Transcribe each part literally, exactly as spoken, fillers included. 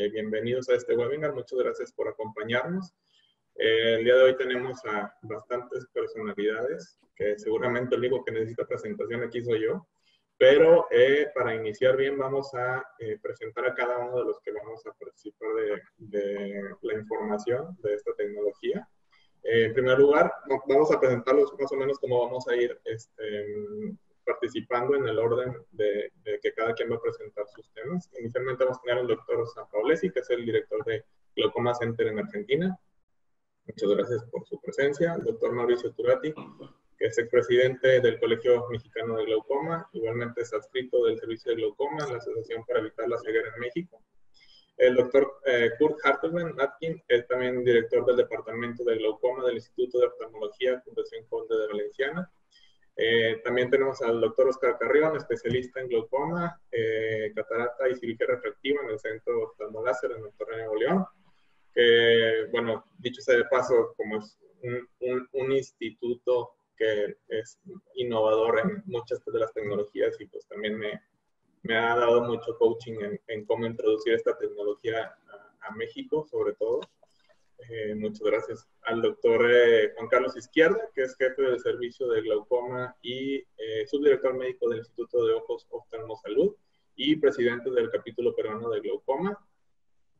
eh, bienvenidos a este webinar. Muchas gracias por acompañarnos. Eh, el día de hoy tenemos a bastantes personalidades, que seguramente el único que necesita presentación aquí soy yo, pero eh, para iniciar bien vamos a eh, presentar a cada uno de los que vamos a participar de, de la información de esta tecnología. Eh, en primer lugar, vamos a presentarlos más o menos cómo vamos a ir este, participando en el orden de, de que cada quien va a presentar sus temas. Inicialmente vamos a tener al doctor Sampaolesi, que es el director de Glaucoma Center en Argentina. Muchas gracias por su presencia. El doctor Mauricio Turati, que es expresidente del Colegio Mexicano de Glaucoma, igualmente es adscrito del Servicio de Glaucoma en la Asociación para Evitar la Ceguera en México. El doctor eh, Curt Hartleben-Matkin es también director del Departamento de Glaucoma del Instituto de Oftalmología Fundación Conde de Valenciana. Eh, también tenemos al doctor Oscar Carreón, especialista en glaucoma, eh, catarata y cirugía refractiva en el Centro Oftalmoláser en el Torreón de Bolión. Que, bueno, dicho sea de paso, como es un, un, un instituto que es innovador en muchas de las tecnologías y pues también me... me ha dado mucho coaching en, en cómo introducir esta tecnología a, a México, sobre todo. Eh, muchas gracias al doctor eh, Juan Carlos Izquierdo, que es jefe del Servicio de Glaucoma y eh, subdirector médico del Instituto de Ojos Oftalmosalud y presidente del capítulo peruano de glaucoma.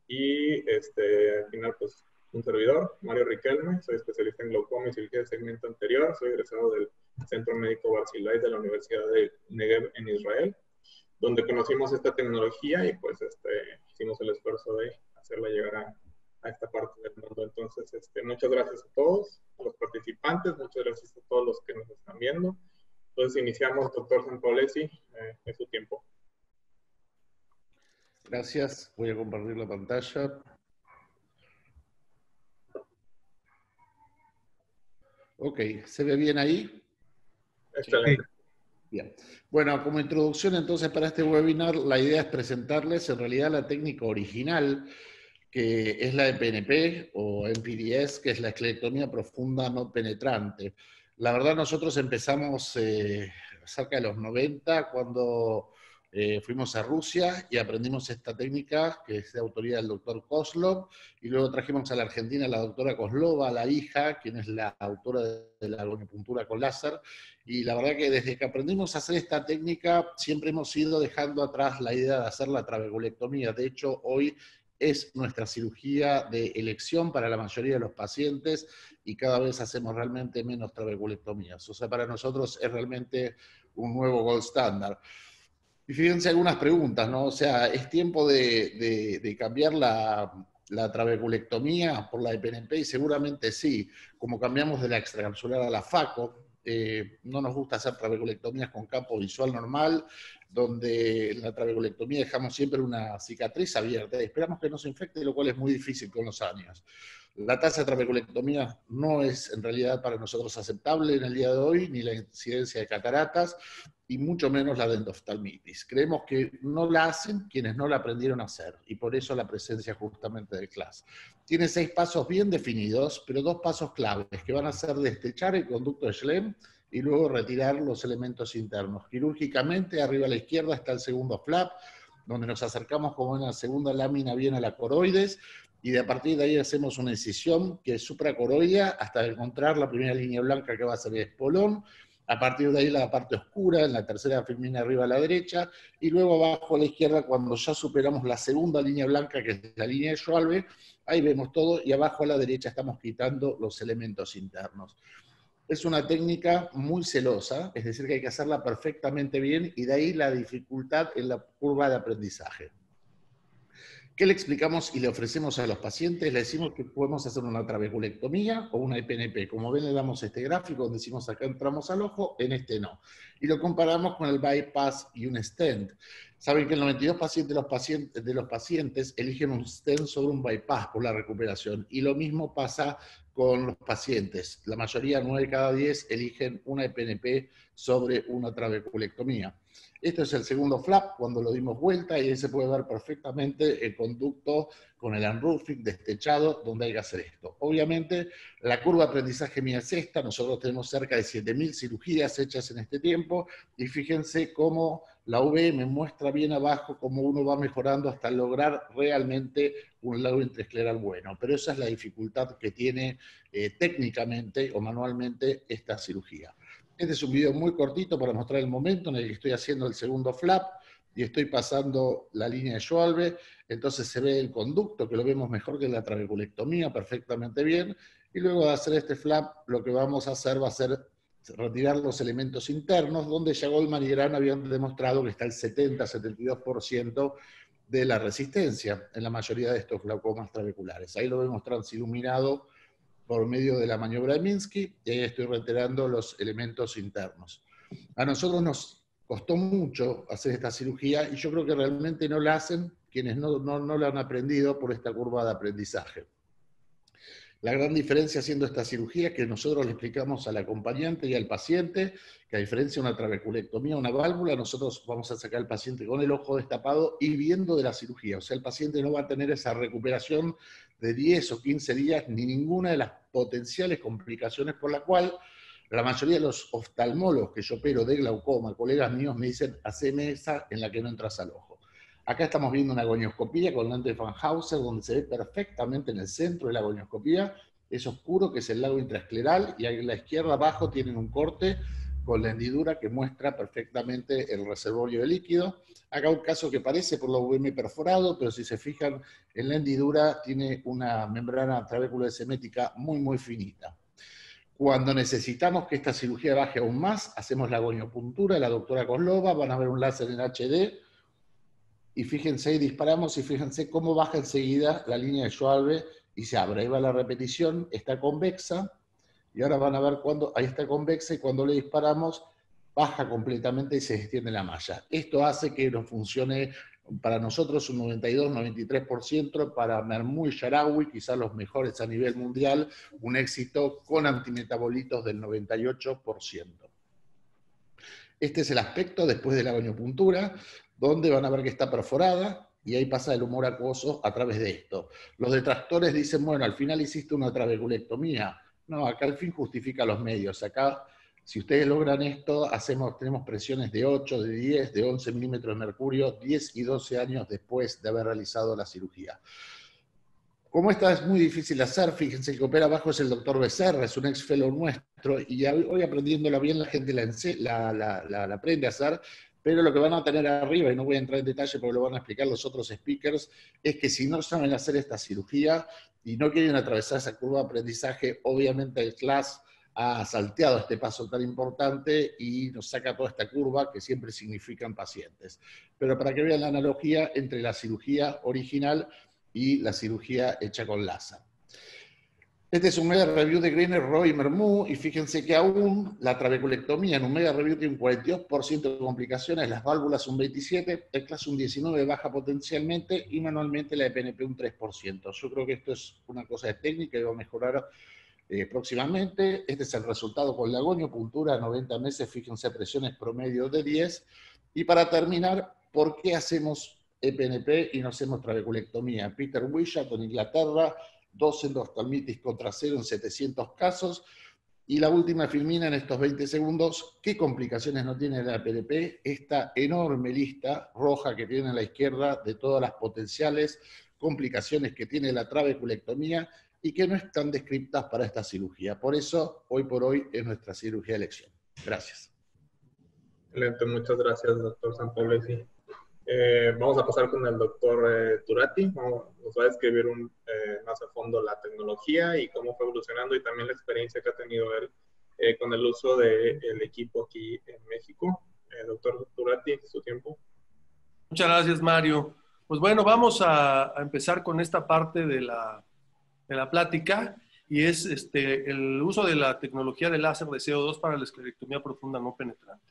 Y este, al final, pues, un servidor, Mario Riquelme, soy especialista en glaucoma y cirugía de segmento anterior, soy egresado del Centro Médico Barzilay de la Universidad de Negev en Israel, donde conocimos esta tecnología y pues este, hicimos el esfuerzo de hacerla llegar a, a esta parte del mundo. Entonces, este, muchas gracias a todos, a los participantes, muchas gracias a todos los que nos están viendo. Entonces, iniciamos, doctor Sampaolesi, eh, es su tiempo. Gracias, voy a compartir la pantalla. Ok, ¿se ve bien ahí? Excelente. Sí. Bien. Bueno, como introducción entonces para este webinar, la idea es presentarles en realidad la técnica original, que es la E P N P o M P D S, que es la esclerectomía profunda no penetrante. La verdad nosotros empezamos eh, cerca de los noventa, cuando eh, fuimos a Rusia y aprendimos esta técnica, que es de autoría del doctor Kozlov, y luego trajimos a la Argentina a la doctora Kozlova, la hija, quien es la autora de de la acupuntura con láser, y la verdad que desde que aprendimos a hacer esta técnica siempre hemos ido dejando atrás la idea de hacer la trabeculectomía. De hecho, hoy es nuestra cirugía de elección para la mayoría de los pacientes y cada vez hacemos realmente menos trabeculectomías. O sea, para nosotros es realmente un nuevo gold standard. Y fíjense algunas preguntas, ¿no? O sea, ¿es tiempo de, de, de cambiar la la trabeculectomía por la E P N P? Y seguramente sí, como cambiamos de la extracapsular a la FACO, eh, no nos gusta hacer trabeculectomías con campo visual normal, donde en la trabeculectomía dejamos siempre una cicatriz abierta, y esperamos que no se infecte, lo cual es muy difícil con los años. La tasa de trabeculectomía no es en realidad para nosotros aceptable en el día de hoy, ni la incidencia de cataratas, y mucho menos la endoftalmitis. Creemos que no la hacen quienes no la aprendieron a hacer, y por eso la presencia justamente del CLAS. Tiene seis pasos bien definidos, pero dos pasos claves, que van a ser destechar el conducto de Schlemm y luego retirar los elementos internos. Quirúrgicamente, arriba a la izquierda está el segundo flap, donde nos acercamos como una segunda lámina bien a la coroides, y de a partir de ahí hacemos una incisión que es supracoroidea hasta encontrar la primera línea blanca que va a ser el espolón, a partir de ahí la parte oscura, en la tercera filmina arriba a la derecha, y luego abajo a la izquierda cuando ya superamos la segunda línea blanca que es la línea de Schwalbe, ahí vemos todo y abajo a la derecha estamos quitando los elementos internos. Es una técnica muy celosa, es decir que hay que hacerla perfectamente bien y de ahí la dificultad en la curva de aprendizaje. ¿Qué le explicamos y le ofrecemos a los pacientes? Le decimos que podemos hacer una trabeculectomía o una E P N P. Como ven, le damos este gráfico donde decimos acá entramos al ojo, en este no. Y lo comparamos con el bypass y un stent. Saben que el noventa y dos por ciento de los pacientes, de los pacientes eligen un stent sobre un bypass por la recuperación. Y lo mismo pasa con los pacientes. La mayoría, nueve de cada diez, eligen una E P N P sobre una trabeculectomía. Esto es el segundo flap, cuando lo dimos vuelta, y ahí se puede ver perfectamente el conducto con el unroofing destechado, donde hay que hacer esto. Obviamente, la curva de aprendizaje mía es esta, nosotros tenemos cerca de siete mil cirugías hechas en este tiempo, y fíjense cómo la U V me muestra bien abajo cómo uno va mejorando hasta lograr realmente un lado intraescleral bueno. Pero esa es la dificultad que tiene eh, técnicamente o manualmente esta cirugía. Este es un video muy cortito para mostrar el momento en el que estoy haciendo el segundo flap y estoy pasando la línea de Schwalbe, entonces se ve el conducto, que lo vemos mejor que la trabeculectomía, perfectamente bien, y luego de hacer este flap, lo que vamos a hacer va a ser retirar los elementos internos, donde ya Goldman y Eran habían demostrado que está el setenta a setenta y dos por ciento de la resistencia en la mayoría de estos glaucomas trabeculares. Ahí lo vemos transiluminado por medio de la maniobra de Minsky, y ahí estoy retirando los elementos internos. A nosotros nos costó mucho hacer esta cirugía, y yo creo que realmente no la hacen quienes no, no, no la han aprendido por esta curva de aprendizaje. La gran diferencia haciendo esta cirugía es que nosotros le explicamos al acompañante y al paciente que a diferencia de una trabeculectomía, una válvula, nosotros vamos a sacar al paciente con el ojo destapado y viendo de la cirugía. O sea, el paciente no va a tener esa recuperación de diez o quince días ni ninguna de las potenciales complicaciones por la cual la mayoría de los oftalmólogos que yo opero de glaucoma, colegas míos, me dicen, haceme esa en la que no entras al ojo. Acá estamos viendo una gonioscopía con lente de Van Hauser, donde se ve perfectamente en el centro de la gonioscopía, es oscuro, que es el lago intraescleral, y a la izquierda abajo tienen un corte con la hendidura que muestra perfectamente el reservorio de líquido. Acá un caso que parece por la U V M perforado, pero si se fijan en la hendidura tiene una membrana trabeculoesemética muy muy finita. Cuando necesitamos que esta cirugía baje aún más, hacemos la goniopuntura, la doctora Kozlova, van a ver un láser en H D, y fíjense, disparamos, y fíjense cómo baja enseguida la línea de Schwalbe, y se abre, ahí va la repetición, está convexa, y ahora van a ver cuando, ahí está convexa, y cuando le disparamos, baja completamente y se extiende la malla. Esto hace que nos funcione para nosotros un noventa y dos, noventa y tres por ciento, para Mermú y Yarawi, quizás los mejores a nivel mundial, un éxito con antimetabolitos del noventa y ocho por ciento. Este es el aspecto después de la goniopuntura, donde van a ver que está perforada, y ahí pasa el humor acuoso a través de esto. Los detractores dicen, bueno, al final hiciste una trabeculectomía. No, acá el fin justifica los medios, acá... Si ustedes logran esto, hacemos, tenemos presiones de ocho, de diez, de once milímetros de mercurio, diez y doce años después de haber realizado la cirugía. Como esta es muy difícil de hacer, fíjense que opera abajo es el doctor Becerra, es un ex fellow nuestro, y hoy aprendiéndola bien la gente la, la, la, la aprende a hacer, pero lo que van a tener arriba, y no voy a entrar en detalle porque lo van a explicar los otros speakers, es que si no saben hacer esta cirugía y no quieren atravesar esa curva de aprendizaje, obviamente el C L A S ha salteado este paso tan importante y nos saca toda esta curva que siempre significan pacientes. Pero para que vean la analogía entre la cirugía original y la cirugía hecha con láser. Este es un mega review de Greener, Roy y Mermú, y fíjense que aún la trabeculectomía en un mega review tiene un cuarenta y dos por ciento de complicaciones, las válvulas un veintisiete por ciento, el C L A S un diecinueve por ciento baja potencialmente, y manualmente la E P N P un tres por ciento. Yo creo que esto es una cosa de técnica y va a mejorar Eh, próximamente. Este es el resultado con la goniopuntura, noventa meses, fíjense, presiones promedio de diez. Y para terminar, ¿por qué hacemos E P N P y no hacemos trabeculectomía? Peter Wishart en Inglaterra, dos endoftalmitis contra cero en setecientos casos. Y la última filmina en estos veinte segundos, ¿qué complicaciones no tiene la E P N P? Esta enorme lista roja que tiene a la izquierda de todas las potenciales complicaciones que tiene la trabeculectomía y que no están descriptas para esta cirugía. Por eso, hoy por hoy, es nuestra cirugía de elección. Gracias. Excelente, muchas gracias, doctor Sampaolesi. Eh, vamos a pasar con el doctor eh, Turati. Vamos, nos va a describir un, eh, más a fondo la tecnología y cómo fue evolucionando, y también la experiencia que ha tenido él eh, con el uso del equipo aquí en México. Eh, doctor Turati, su tiempo. Muchas gracias, Mario. Pues bueno, vamos a, a empezar con esta parte de la... de la plática, y es este, el uso de la tecnología de láser de C O dos para la esclerectomía profunda no penetrante.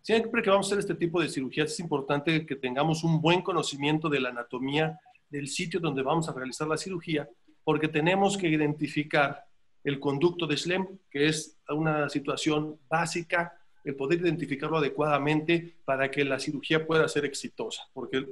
Siempre que vamos a hacer este tipo de cirugías es importante que tengamos un buen conocimiento de la anatomía del sitio donde vamos a realizar la cirugía, porque tenemos que identificar el conducto de Schlemm, que es una situación básica, el poder identificarlo adecuadamente para que la cirugía pueda ser exitosa, porque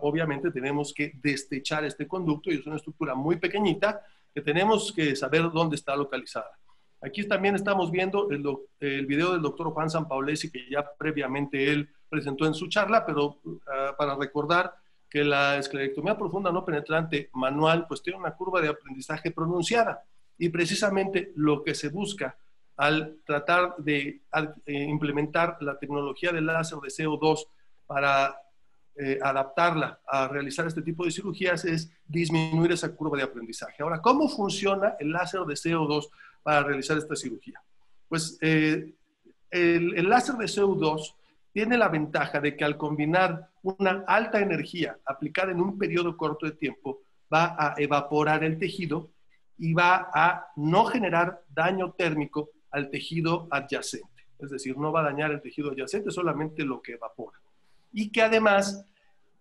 obviamente tenemos que destechar este conducto, y es una estructura muy pequeñita, que tenemos que saber dónde está localizada. Aquí también estamos viendo el, el video del doctor Juan Sampaolesi, que ya previamente él presentó en su charla, pero uh, para recordar que la esclerectomía profunda no penetrante manual pues tiene una curva de aprendizaje pronunciada, y precisamente lo que se busca al tratar de al, eh, implementar la tecnología del láser de C O dos para eh, adaptarla a realizar este tipo de cirugías es disminuir esa curva de aprendizaje. Ahora, ¿cómo funciona el láser de C O dos para realizar esta cirugía? Pues eh, el, el láser de C O dos tiene la ventaja de que al combinar una alta energía aplicada en un periodo corto de tiempo, va a evaporar el tejido y va a no generar daño térmico al tejido adyacente. Es decir, no va a dañar el tejido adyacente, solamente lo que evapora. Y que además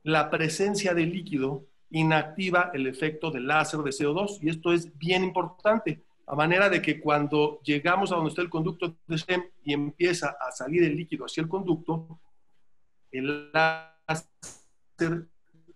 la presencia de líquido inactiva el efecto del láser de C O dos. Y esto es bien importante, a manera de que cuando llegamos a donde está el conducto de Xen y empieza a salir el líquido hacia el conducto, el láser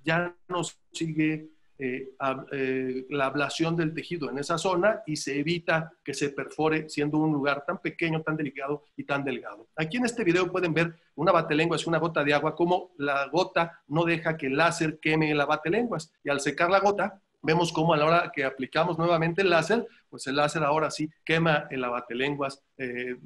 ya no sigue eh, a, eh, la ablación del tejido en esa zona y se evita que se perfore, siendo un lugar tan pequeño, tan delicado y tan delgado. Aquí en este video pueden ver una batelenguas y una gota de agua, como la gota no deja que el láser queme la batelenguas, y al secar la gota, vemos cómo a la hora que aplicamos nuevamente el láser, pues el láser ahora sí quema el abatelenguas. Eh,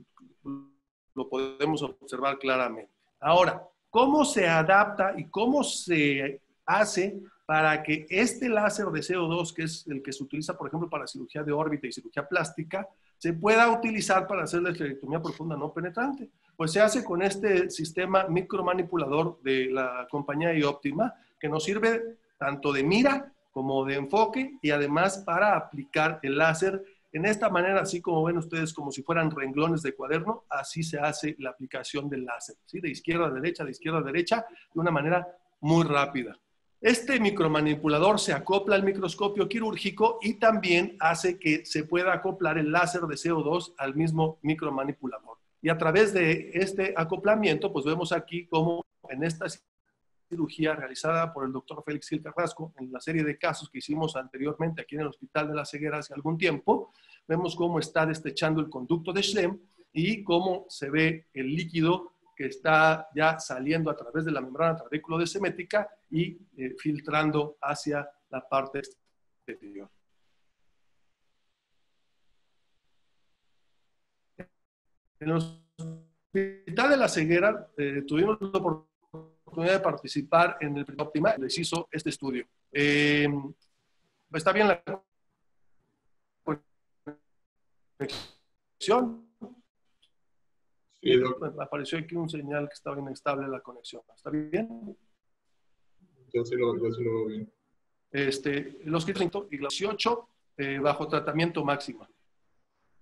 lo podemos observar claramente. Ahora, ¿cómo se adapta y cómo se hace para que este láser de C O dos, que es el que se utiliza, por ejemplo, para cirugía de órbita y cirugía plástica, se pueda utilizar para hacer la esclerectomía profunda no penetrante? Pues se hace con este sistema micromanipulador de la compañía IOPTIMA, que nos sirve tanto de mira como de enfoque, y además para aplicar el láser. En esta manera, así como ven ustedes, como si fueran renglones de cuaderno, así se hace la aplicación del láser, ¿sí? De izquierda a derecha, de izquierda a derecha, de una manera muy rápida. Este micromanipulador se acopla al microscopio quirúrgico y también hace que se pueda acoplar el láser de C O dos al mismo micromanipulador. Y a través de este acoplamiento, pues vemos aquí cómo en esta cirugía realizada por el doctor Félix Gil Carrasco, en la serie de casos que hicimos anteriormente aquí en el Hospital de la Ceguera hace algún tiempo, vemos cómo está destechando el conducto de Xen y cómo se ve el líquido que está ya saliendo a través de la membrana trabeculodesemética y eh, filtrando hacia la parte exterior. En el Hospital de la Ceguera eh, tuvimos la oportunidad de participar en el primer óptima, les hizo este estudio. Eh, ¿Está bien la conexión? Sí, doctor. Apareció aquí un señal que estaba inestable la conexión. ¿Está bien? Yo sí lo, yo sí lo veo bien. Este, los dieciocho eh, bajo tratamiento máximo.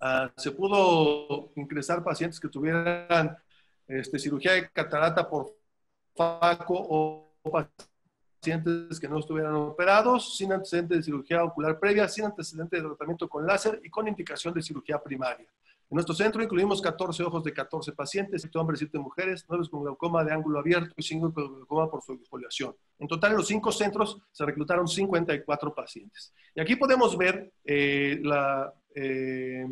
Ah, se pudo ingresar pacientes que tuvieran este, cirugía de catarata por FACO o pacientes que no estuvieran operados, sin antecedentes de cirugía ocular previa, sin antecedentes de tratamiento con láser y con indicación de cirugía primaria. En nuestro centro incluimos catorce ojos de catorce pacientes, siete hombres, siete mujeres, nueve con glaucoma de ángulo abierto y cinco con glaucoma por subexfoliación. En total, en los cinco centros se reclutaron cincuenta y cuatro pacientes. Y aquí podemos ver eh, la, eh,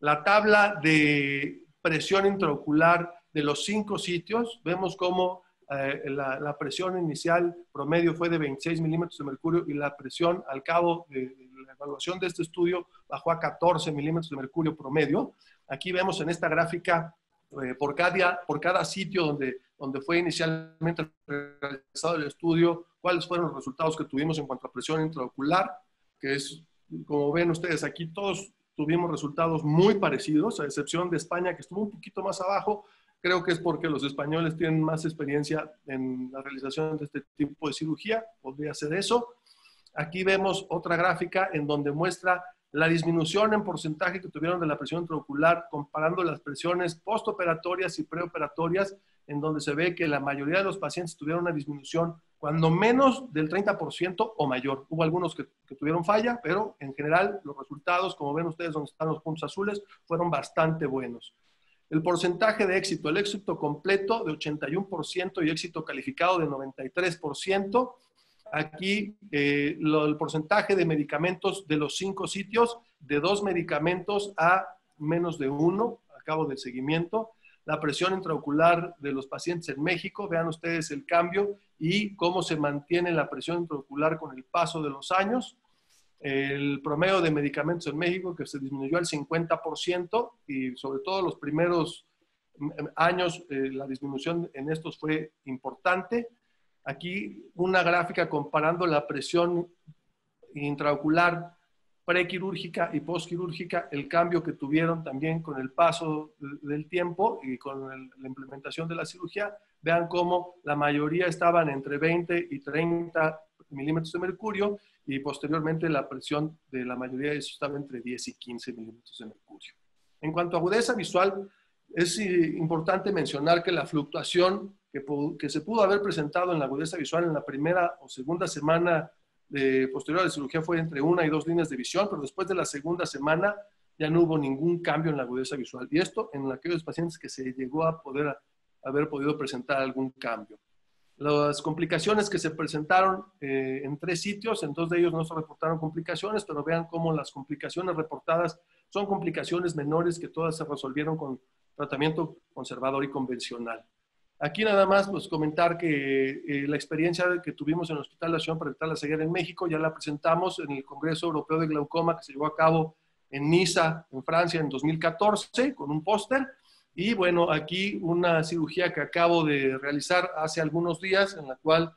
la tabla de presión intraocular de los cinco sitios. Vemos cómo eh, la, la presión inicial promedio fue de veintiséis milímetros de mercurio y la presión al cabo de, de la evaluación de este estudio bajó a catorce milímetros de mercurio promedio. Aquí vemos en esta gráfica eh, por, cada, por cada sitio donde, donde fue inicialmente realizado el estudio, cuáles fueron los resultados que tuvimos en cuanto a presión intraocular, que es, como ven ustedes aquí, todos tuvimos resultados muy parecidos, a excepción de España, que estuvo un poquito más abajo. Creo que es porque los españoles tienen más experiencia en la realización de este tipo de cirugía. Podría ser eso. Aquí vemos otra gráfica en donde muestra la disminución en porcentaje que tuvieron de la presión intraocular comparando las presiones postoperatorias y preoperatorias, en donde se ve que la mayoría de los pacientes tuvieron una disminución cuando menos del treinta por ciento o mayor. Hubo algunos que, que tuvieron falla, pero en general los resultados, como ven ustedes donde están los puntos azules, fueron bastante buenos. El porcentaje de éxito, el éxito completo de ochenta y uno por ciento y éxito calificado de noventa y tres por ciento. Aquí eh, lo, el porcentaje de medicamentos de los cinco sitios, de dos medicamentos a menos de uno, a cabo del seguimiento. la presión intraocular de los pacientes en México. Vean ustedes el cambio y cómo se mantiene la presión intraocular con el paso de los años. El promedio de medicamentos en México que se disminuyó al cincuenta por ciento y sobre todo los primeros años eh, la disminución en estos fue importante. Aquí una gráfica comparando la presión intraocular prequirúrgica y posquirúrgica, el cambio que tuvieron también con el paso del tiempo y con el, la implementación de la cirugía. Vean cómo la mayoría estaban entre veinte y treinta milímetros de mercurio y posteriormente la presión de la mayoría de ellos estaba entre diez y quince milímetros de mercurio. En cuanto a agudeza visual, es importante mencionar que la fluctuación que, que se pudo haber presentado en la agudeza visual en la primera o segunda semana de, posterior a la cirugía fue entre una y dos líneas de visión, pero después de la segunda semana ya no hubo ningún cambio en la agudeza visual. Y esto en aquellos pacientes que se llegó a poder haber podido presentar algún cambio. Las complicaciones que se presentaron eh, en tres sitios, en dos de ellos no se reportaron complicaciones, pero vean cómo las complicaciones reportadas son complicaciones menores que todas se resolvieron con tratamiento conservador y convencional. Aquí nada más pues, comentar que eh, la experiencia que tuvimos en el Hospital de la Asociación para Evitar la Ceguera en México, ya la presentamos en el Congreso Europeo de Glaucoma que se llevó a cabo en Niza, en Francia, en dos mil catorce, con un póster. Y bueno, aquí una cirugía que acabo de realizar hace algunos días, en la cual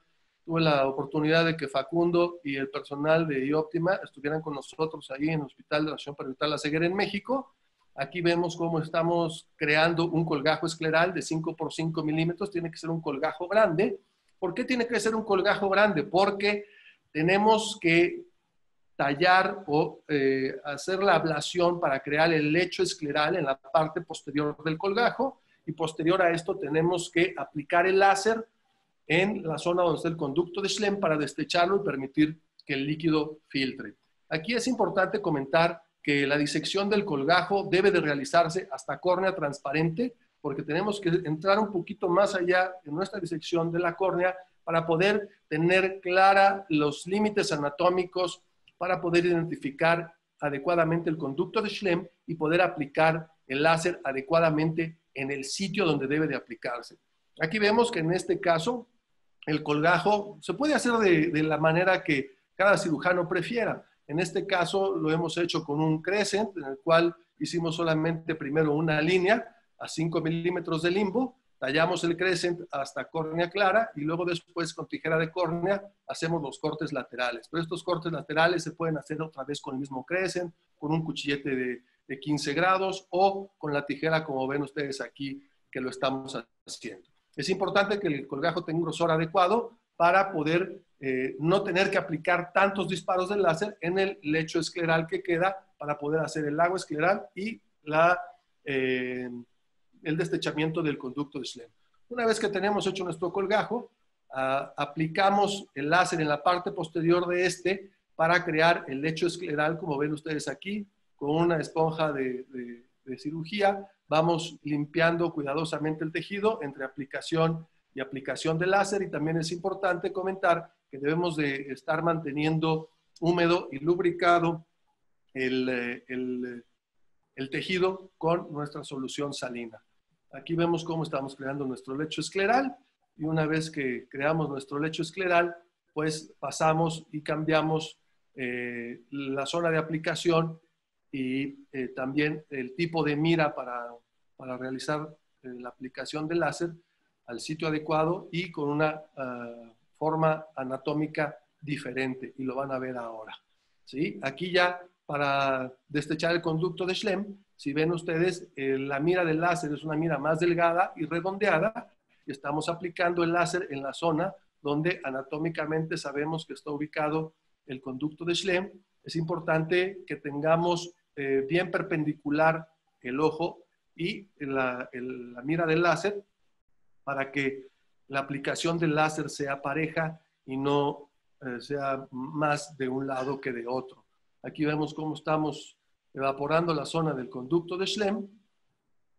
tuve la oportunidad de que Facundo y el personal de IOPTIMA estuvieran con nosotros ahí en el Hospital de la Asociación para Evitar la Ceguera en México. Aquí vemos cómo estamos creando un colgajo escleral de cinco por cinco milímetros. Tiene que ser un colgajo grande. ¿Por qué tiene que ser un colgajo grande? Porque tenemos que tallar o eh, hacer la ablación para crear el lecho escleral en la parte posterior del colgajo y posterior a esto tenemos que aplicar el láser en la zona donde está el conducto de Schlemm para destecharlo y permitir que el líquido filtre. Aquí es importante comentar que la disección del colgajo debe de realizarse hasta córnea transparente porque tenemos que entrar un poquito más allá en nuestra disección de la córnea para poder tener clara los límites anatómicos para poder identificar adecuadamente el conducto de Schlemm y poder aplicar el láser adecuadamente en el sitio donde debe de aplicarse. Aquí vemos que en este caso el colgajo se puede hacer de, de la manera que cada cirujano prefiera. En este caso lo hemos hecho con un crescent en el cual hicimos solamente primero una línea a cinco milímetros de limbo, tallamos el crescent hasta córnea clara y luego después con tijera de córnea hacemos los cortes laterales. Pero estos cortes laterales se pueden hacer otra vez con el mismo crescent, con un cuchillete de, de quince grados o con la tijera como ven ustedes aquí que lo estamos haciendo. Es importante que el colgajo tenga un grosor adecuado para poder eh, no tener que aplicar tantos disparos de láser en el lecho escleral que queda para poder hacer el lago escleral y la... Eh, el destechamiento del conducto de Schlemm. Una vez que tenemos hecho nuestro colgajo, uh, aplicamos el láser en la parte posterior de este para crear el lecho escleral, como ven ustedes aquí, con una esponja de, de, de cirugía. Vamos limpiando cuidadosamente el tejido entre aplicación y aplicación de láser y también es importante comentar que debemos de estar manteniendo húmedo y lubricado el, el, el tejido con nuestra solución salina. Aquí vemos cómo estamos creando nuestro lecho escleral y una vez que creamos nuestro lecho escleral, pues pasamos y cambiamos eh, la zona de aplicación y eh, también el tipo de mira para, para realizar eh, la aplicación del láser al sitio adecuado y con una uh, forma anatómica diferente y lo van a ver ahora. ¿Sí? Aquí ya para destechar el conducto de Schlemm, si ven ustedes, eh, la mira del láser es una mira más delgada y redondeada, y estamos aplicando el láser en la zona donde anatómicamente sabemos que está ubicado el conducto de Schlemm. Es importante que tengamos eh, bien perpendicular el ojo y la, el, la mira del láser para que la aplicación del láser sea pareja y no eh, sea más de un lado que de otro. Aquí vemos cómo estamos evaporando la zona del conducto de Schlemm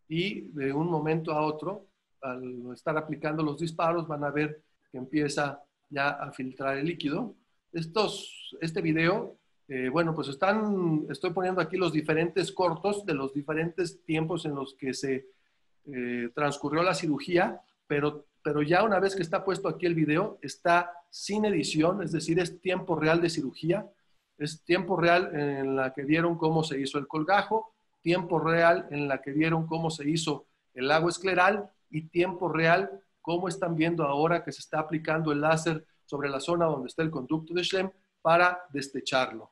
y de un momento a otro, al estar aplicando los disparos, van a ver que empieza ya a filtrar el líquido. Estos, este video, eh, bueno, pues están, estoy poniendo aquí los diferentes cortos de los diferentes tiempos en los que se eh, transcurrió la cirugía, pero, pero ya una vez que está puesto aquí el video, está sin edición, es decir, es tiempo real de cirugía, es tiempo real en la que vieron cómo se hizo el colgajo, tiempo real en la que vieron cómo se hizo el lago escleral y tiempo real cómo están viendo ahora que se está aplicando el láser sobre la zona donde está el conducto de Schlemm para destecharlo.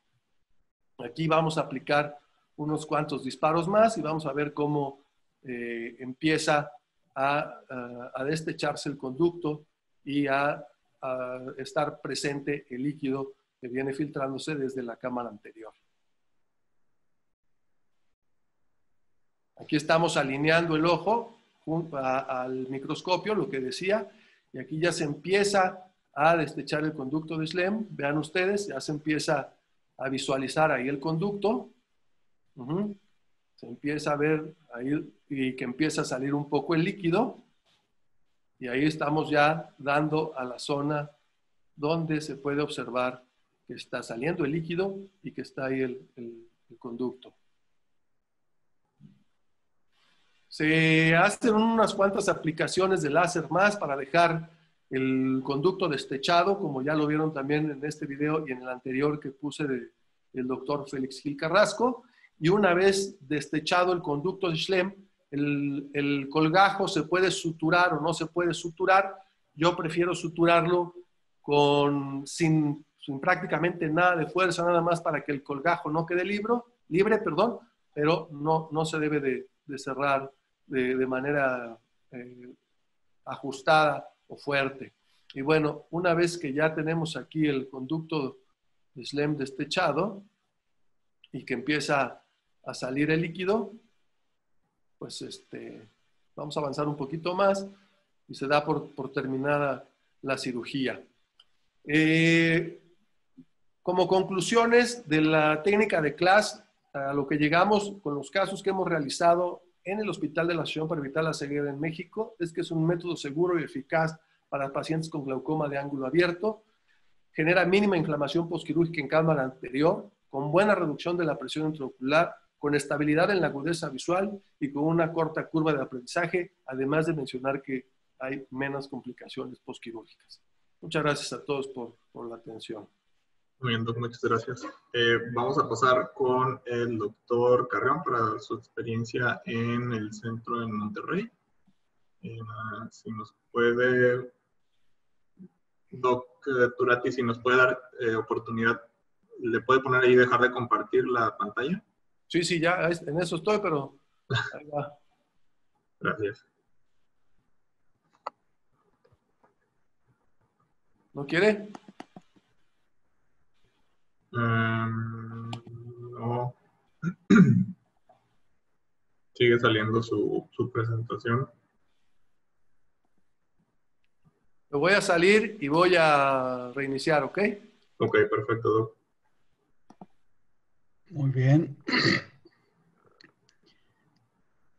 Aquí vamos a aplicar unos cuantos disparos más y vamos a ver cómo eh, empieza a, a, a destecharse el conducto y a, a estar presente el líquido que viene filtrándose desde la cámara anterior. Aquí estamos alineando el ojo al microscopio, lo que decía, y aquí ya se empieza a destechar el conducto de Schlemm. Vean ustedes, ya se empieza a visualizar ahí el conducto. Uh-huh. Se empieza a ver ahí y que empieza a salir un poco el líquido. Y ahí estamos ya dando a la zona donde se puede observar que está saliendo el líquido y que está ahí el, el, el conducto. Se hacen unas cuantas aplicaciones de láser más para dejar el conducto destechado, como ya lo vieron también en este video y en el anterior que puse de, del doctor Félix Gil Carrasco. Y una vez destechado el conducto de Schlemm, el, el colgajo se puede suturar o no se puede suturar. Yo prefiero suturarlo con, sin, sin prácticamente nada de fuerza, nada más para que el colgajo no quede libre, libre perdón, pero no, no se debe de, de cerrar de, de manera eh, ajustada o fuerte. Y bueno, una vez que ya tenemos aquí el conducto de Schlemm destechado y que empieza a salir el líquido, pues este, vamos a avanzar un poquito más y se da por, por terminada la cirugía. Eh, como conclusiones de la técnica de CLAS, a lo que llegamos con los casos que hemos realizado en el Hospital de la Asociación para Evitar la Ceguera en México, es que es un método seguro y eficaz para pacientes con glaucoma de ángulo abierto, genera mínima inflamación postquirúrgica en cámara anterior, con buena reducción de la presión intraocular, con estabilidad en la agudeza visual y con una corta curva de aprendizaje, además de mencionar que hay menos complicaciones postquirúrgicas. Muchas gracias a todos por, por la atención. Muy bien, Doc, muchas gracias. Eh, vamos a pasar con el doctor Carreón para su experiencia en el centro en Monterrey. Eh, si nos puede, Doc Turati, si nos puede dar eh, oportunidad, ¿le puede poner ahí dejar de compartir la pantalla? Sí, sí, ya en eso estoy, pero... Ahí va. Gracias. ¿No quiere? Um, no. Sigue saliendo su, su presentación. Me voy a salir y voy a reiniciar, ¿ok? Ok, perfecto, Doc. Muy bien.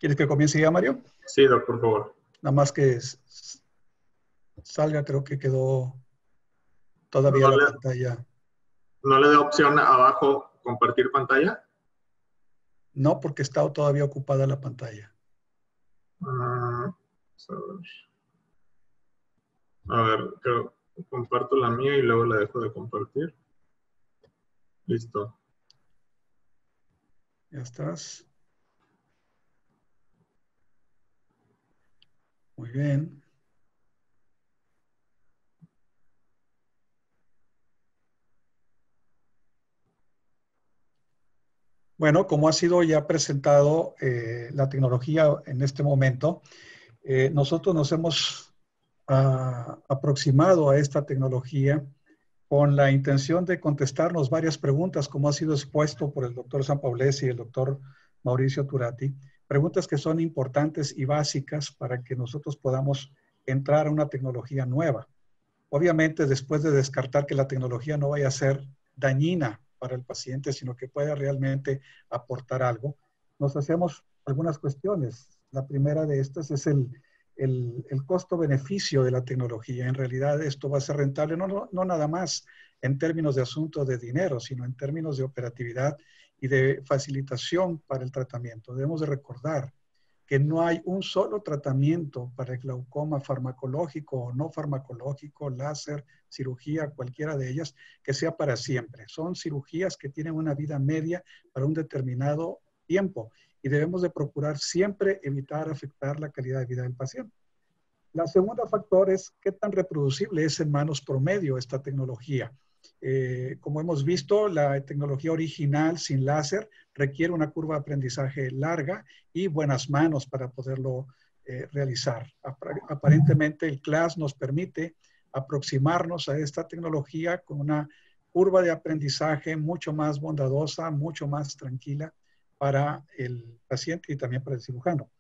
¿Quieres que comience ya, Mario? Sí, Doc, por favor. Nada más que salga, creo que quedó todavía no la le... pantalla. ¿No le da opción abajo compartir pantalla? No, porque está todavía ocupada la pantalla. Uh, a ver, creo, comparto la mía y luego la dejo de compartir. Listo. Ya estás. Muy bien. Bueno, como ha sido ya presentado eh, la tecnología en este momento, eh, nosotros nos hemos a, aproximado a esta tecnología con la intención de contestarnos varias preguntas, como ha sido expuesto por el doctor Sampaolesi y el doctor Mauricio Turati, preguntas que son importantes y básicas para que nosotros podamos entrar a una tecnología nueva. Obviamente, después de descartar que la tecnología no vaya a ser dañina para el paciente, sino que pueda realmente aportar algo, nos hacemos algunas cuestiones. La primera de estas es el, el, el costo-beneficio de la tecnología. En realidad esto va a ser rentable, no, no, no nada más en términos de asunto de dinero, sino en términos de operatividad y de facilitación para el tratamiento. Debemos de recordar que no hay un solo tratamiento para el glaucoma farmacológico o no farmacológico, láser, cirugía, cualquiera de ellas, que sea para siempre. Son cirugías que tienen una vida media para un determinado tiempo y debemos de procurar siempre evitar afectar la calidad de vida del paciente. La segunda factor es qué tan reproducible es en manos promedio esta tecnología. Eh, como hemos visto, la tecnología original sin láser requiere una curva de aprendizaje larga y buenas manos para poderlo eh, realizar. Aparentemente el C L A S nos permite aproximarnos a esta tecnología con una curva de aprendizaje mucho más bondadosa, mucho más tranquila para el paciente y también para el cirujano,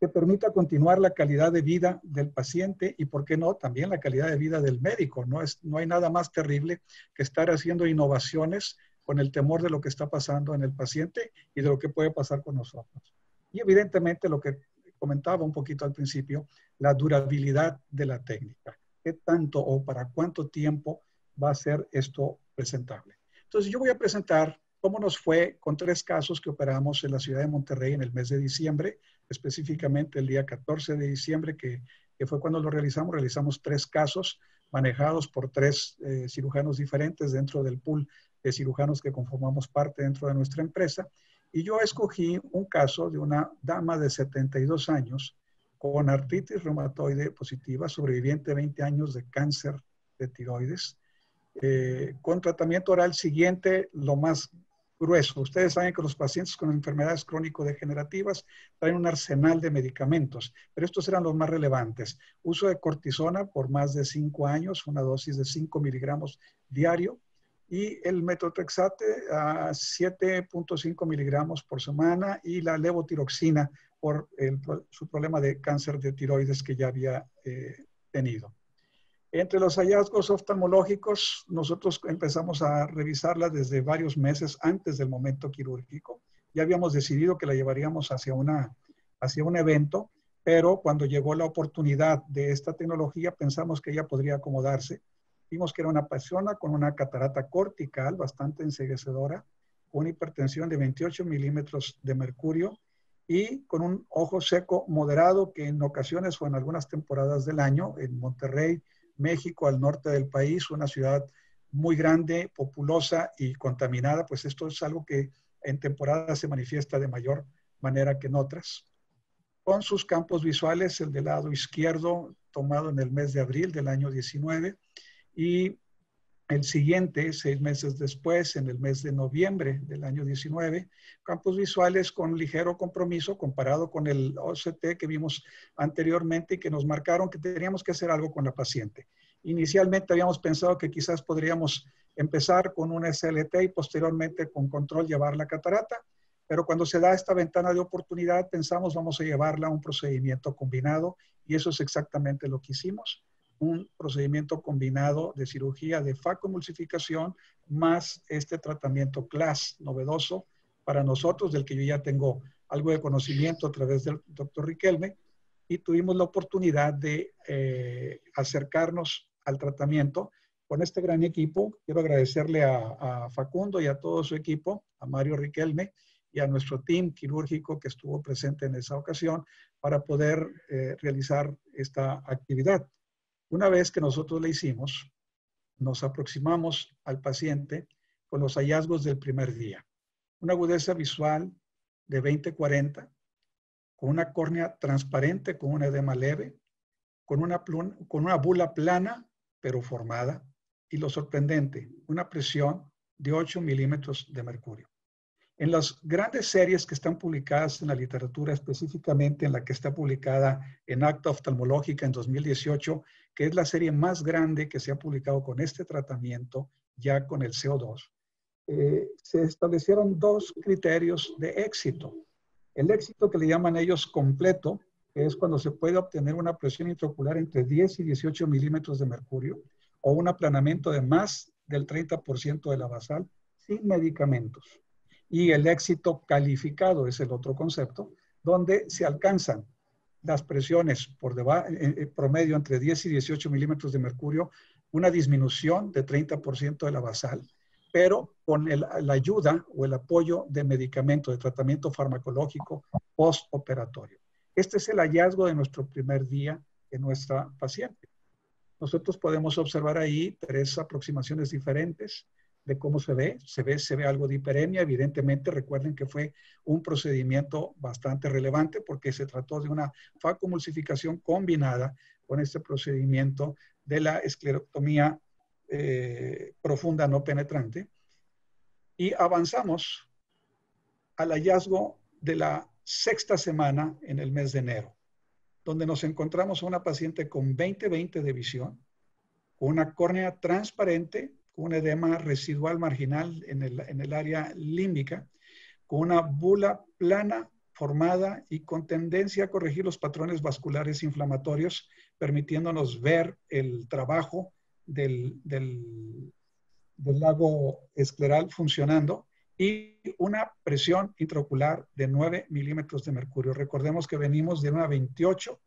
que permita continuar la calidad de vida del paciente y, por qué no, también la calidad de vida del médico. No, es, no hay nada más terrible que estar haciendo innovaciones con el temor de lo que está pasando en el paciente y de lo que puede pasar con nosotros. Y evidentemente lo que comentaba un poquito al principio, la durabilidad de la técnica. ¿Qué tanto o para cuánto tiempo va a ser esto presentable? Entonces yo voy a presentar cómo nos fue con tres casos que operamos en la ciudad de Monterrey en el mes de diciembre, específicamente el día catorce de diciembre, que, que fue cuando lo realizamos. Realizamos tres casos manejados por tres eh, cirujanos diferentes dentro del pool de cirujanos que conformamos parte dentro de nuestra empresa. Y yo escogí un caso de una dama de setenta y dos años con artritis reumatoide positiva, sobreviviente veinte años de cáncer de tiroides, eh, con tratamiento oral siguiente, lo más grueso. Ustedes saben que los pacientes con enfermedades crónico-degenerativas traen un arsenal de medicamentos, pero estos eran los más relevantes. Uso de cortisona por más de cinco años, una dosis de cinco miligramos diario, y el metotrexate a siete punto cinco miligramos por semana, y la levotiroxina por el, su problema de cáncer de tiroides que ya había eh, tenido. Entre los hallazgos oftalmológicos, nosotros empezamos a revisarla desde varios meses antes del momento quirúrgico. Ya habíamos decidido que la llevaríamos hacia, una, hacia un evento, pero cuando llegó la oportunidad de esta tecnología, pensamos que ella podría acomodarse. Vimos que era una persona con una catarata cortical bastante enseguecedora, una hipertensión de veintiocho milímetros de mercurio y con un ojo seco moderado que en ocasiones o en algunas temporadas del año en Monterrey, México, al norte del país, una ciudad muy grande, populosa y contaminada, pues esto es algo que en temporada se manifiesta de mayor manera que en otras. Con sus campos visuales, el del lado izquierdo, tomado en el mes de abril del año diecinueve, y el siguiente, seis meses después, en el mes de noviembre del año diecinueve, campos visuales con ligero compromiso comparado con el O C T que vimos anteriormente y que nos marcaron que teníamos que hacer algo con la paciente. Inicialmente habíamos pensado que quizás podríamos empezar con un S L T y posteriormente con control llevar la catarata, pero cuando se da esta ventana de oportunidad pensamos vamos a llevarla a un procedimiento combinado y eso es exactamente lo que hicimos. Un procedimiento combinado de cirugía de facomulsificación más este tratamiento C L A S novedoso para nosotros, del que yo ya tengo algo de conocimiento a través del doctor Riquelme, y tuvimos la oportunidad de eh, acercarnos al tratamiento con este gran equipo. Quiero agradecerle a, a Facundo y a todo su equipo, a Mario Riquelme y a nuestro team quirúrgico que estuvo presente en esa ocasión para poder eh, realizar esta actividad. Una vez que nosotros la hicimos, nos aproximamos al paciente con los hallazgos del primer día. Una agudeza visual de veinte cuarenta, con una córnea transparente, con un edema leve, con una, pluma, con una bula plana, pero formada, y lo sorprendente, una presión de ocho milímetros de mercurio. En las grandes series que están publicadas en la literatura, específicamente en la que está publicada en Acta Oftalmológica en dos mil dieciocho, que es la serie más grande que se ha publicado con este tratamiento, ya con el C O dos, eh, se establecieron dos criterios de éxito. El éxito que le llaman ellos completo, que es cuando se puede obtener una presión intraocular entre diez y dieciocho milímetros de mercurio, o un aplanamiento de más del treinta por ciento de la basal, sin medicamentos. Y el éxito calificado es el otro concepto, donde se alcanzan las presiones por debajo, en promedio entre diez y dieciocho milímetros de mercurio, una disminución de treinta por ciento de la basal, pero con el, la ayuda o el apoyo de medicamento, de tratamiento farmacológico postoperatorio. Este es el hallazgo de nuestro primer día en nuestra paciente. Nosotros podemos observar ahí tres aproximaciones diferentes de cómo se ve. Se ve, se ve algo de hiperemia. Evidentemente, recuerden que fue un procedimiento bastante relevante porque se trató de una facomulsificación combinada con este procedimiento de la esclerectomía eh, profunda no penetrante. Y avanzamos al hallazgo de la sexta semana en el mes de enero, donde nos encontramos a una paciente con veinte veinte de visión, con una córnea transparente, con un edema residual marginal en el, en el área límbica, con una bula plana formada y con tendencia a corregir los patrones vasculares inflamatorios, permitiéndonos ver el trabajo del, del, del lago escleral funcionando y una presión intraocular de nueve milímetros de mercurio. Recordemos que venimos de una veintiocho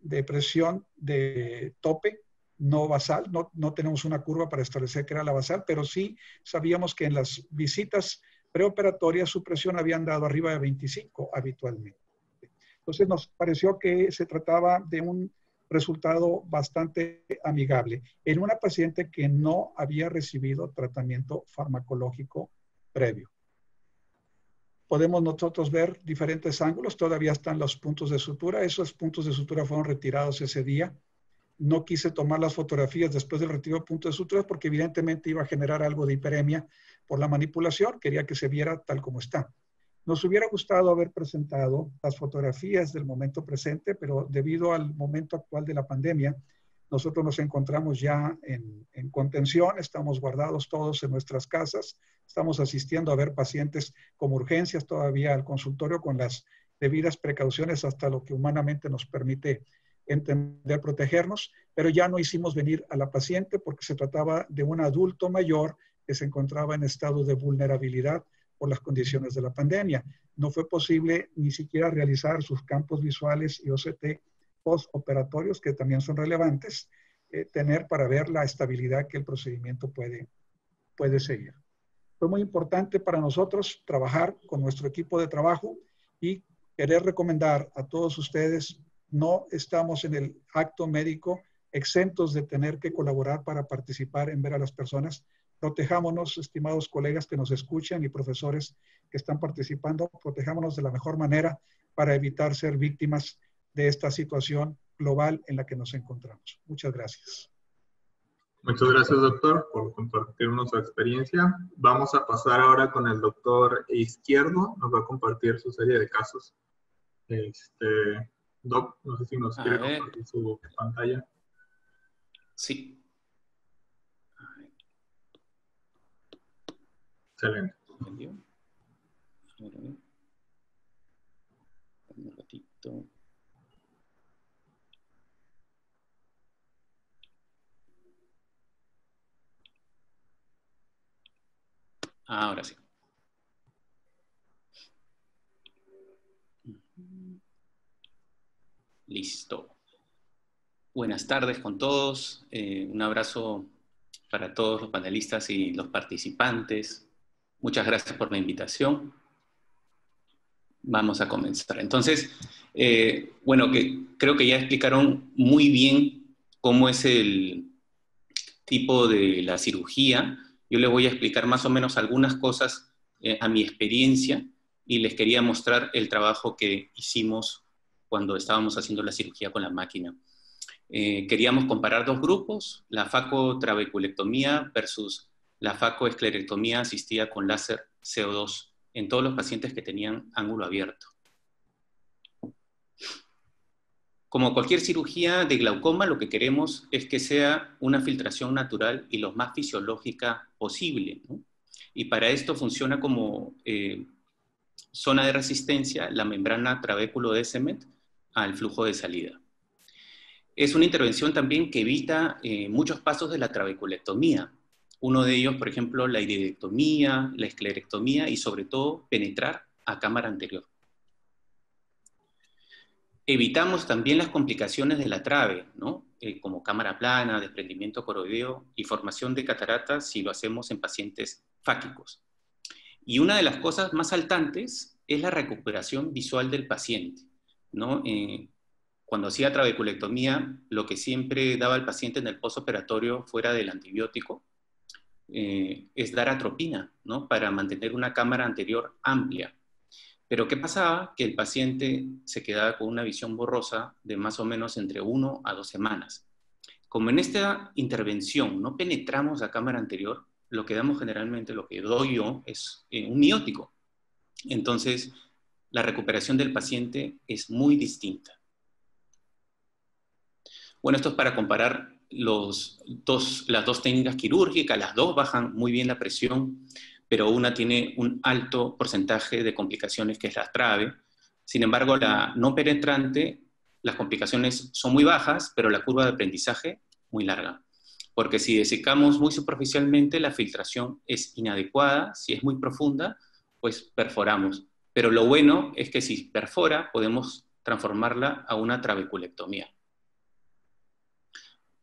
de presión de tope, no basal, no, no tenemos una curva para establecer que era la basal, pero sí sabíamos que en las visitas preoperatoria su presión habían dado arriba de veinticinco habitualmente. Entonces nos pareció que se trataba de un resultado bastante amigable en una paciente que no había recibido tratamiento farmacológico previo. Podemos nosotros ver diferentes ángulos, todavía están los puntos de sutura, esos puntos de sutura fueron retirados ese día. No quise tomar las fotografías después del retiro de puntos de sutura porque evidentemente iba a generar algo de hiperemia por la manipulación. Quería que se viera tal como está. Nos hubiera gustado haber presentado las fotografías del momento presente, pero debido al momento actual de la pandemia, nosotros nos encontramos ya en, en contención, estamos guardados todos en nuestras casas, estamos asistiendo a ver pacientes con urgencias todavía al consultorio con las debidas precauciones hasta lo que humanamente nos permite entender, protegernos, pero ya no hicimos venir a la paciente porque se trataba de un adulto mayor que se encontraba en estado de vulnerabilidad por las condiciones de la pandemia. No fue posible ni siquiera realizar sus campos visuales y O C T postoperatorios, que también son relevantes, eh, tener para ver la estabilidad que el procedimiento puede, puede seguir. Fue muy importante para nosotros trabajar con nuestro equipo de trabajo y querer recomendar a todos ustedes. No estamos en el acto médico exentos de tener que colaborar para participar en ver a las personas. Protejámonos, estimados colegas que nos escuchan y profesores que están participando, protejámonos de la mejor manera para evitar ser víctimas de esta situación global en la que nos encontramos. Muchas gracias. Muchas gracias, doctor, por compartirnos su experiencia. Vamos a pasar ahora con el doctor Izquierdo. Nos va a compartir su serie de casos. Este... Doc, no sé si nos quiere compartir su pantalla. Sí. Excelente. Un ratito. Ahora sí. Listo. Buenas tardes con todos. Eh, un abrazo para todos los panelistas y los participantes. Muchas gracias por la invitación. Vamos a comenzar. Entonces, eh, bueno, que, creo que ya explicaron muy bien cómo es el tipo de la cirugía. Yo les voy a explicar más o menos algunas cosas eh, a mi experiencia y les quería mostrar el trabajo que hicimos cuando estábamos haciendo la cirugía con la máquina. Eh, queríamos comparar dos grupos, la facotrabeculectomía versus la facoesclerectomía asistida con láser C O dos en todos los pacientes que tenían ángulo abierto. Como cualquier cirugía de glaucoma, lo que queremos es que sea una filtración natural y lo más fisiológica posible, ¿no? Y para esto funciona como eh, zona de resistencia la membrana trabéculo de Semet al flujo de salida. Es una intervención también que evita eh, muchos pasos de la trabeculectomía. Uno de ellos, por ejemplo, la iridectomía, la esclerectomía y sobre todo penetrar a cámara anterior. Evitamos también las complicaciones de la trabe, ¿no? eh, como cámara plana, desprendimiento coroideo y formación de cataratas si lo hacemos en pacientes fáquicos. Y una de las cosas más saltantes es la recuperación visual del paciente. ¿no? Eh, cuando hacía trabeculectomía, lo que siempre daba al paciente en el postoperatorio fuera del antibiótico eh, es dar atropina, ¿no? Para mantener una cámara anterior amplia. Pero ¿qué pasaba? Que el paciente se quedaba con una visión borrosa de más o menos entre una a dos semanas. Como en esta intervención no penetramos la cámara anterior, lo que damos generalmente, lo que doy yo, es eh, un miótico. Entonces, la recuperación del paciente es muy distinta. Bueno, esto es para comparar los dos, las dos técnicas quirúrgicas. Las dos bajan muy bien la presión, pero una tiene un alto porcentaje de complicaciones, que es la trabe. Sin embargo, la no penetrante, las complicaciones son muy bajas, pero la curva de aprendizaje muy larga. Porque si desecamos muy superficialmente, la filtración es inadecuada. Si es muy profunda, pues perforamos. Pero lo bueno es que si perfora, podemos transformarla a una trabeculectomía.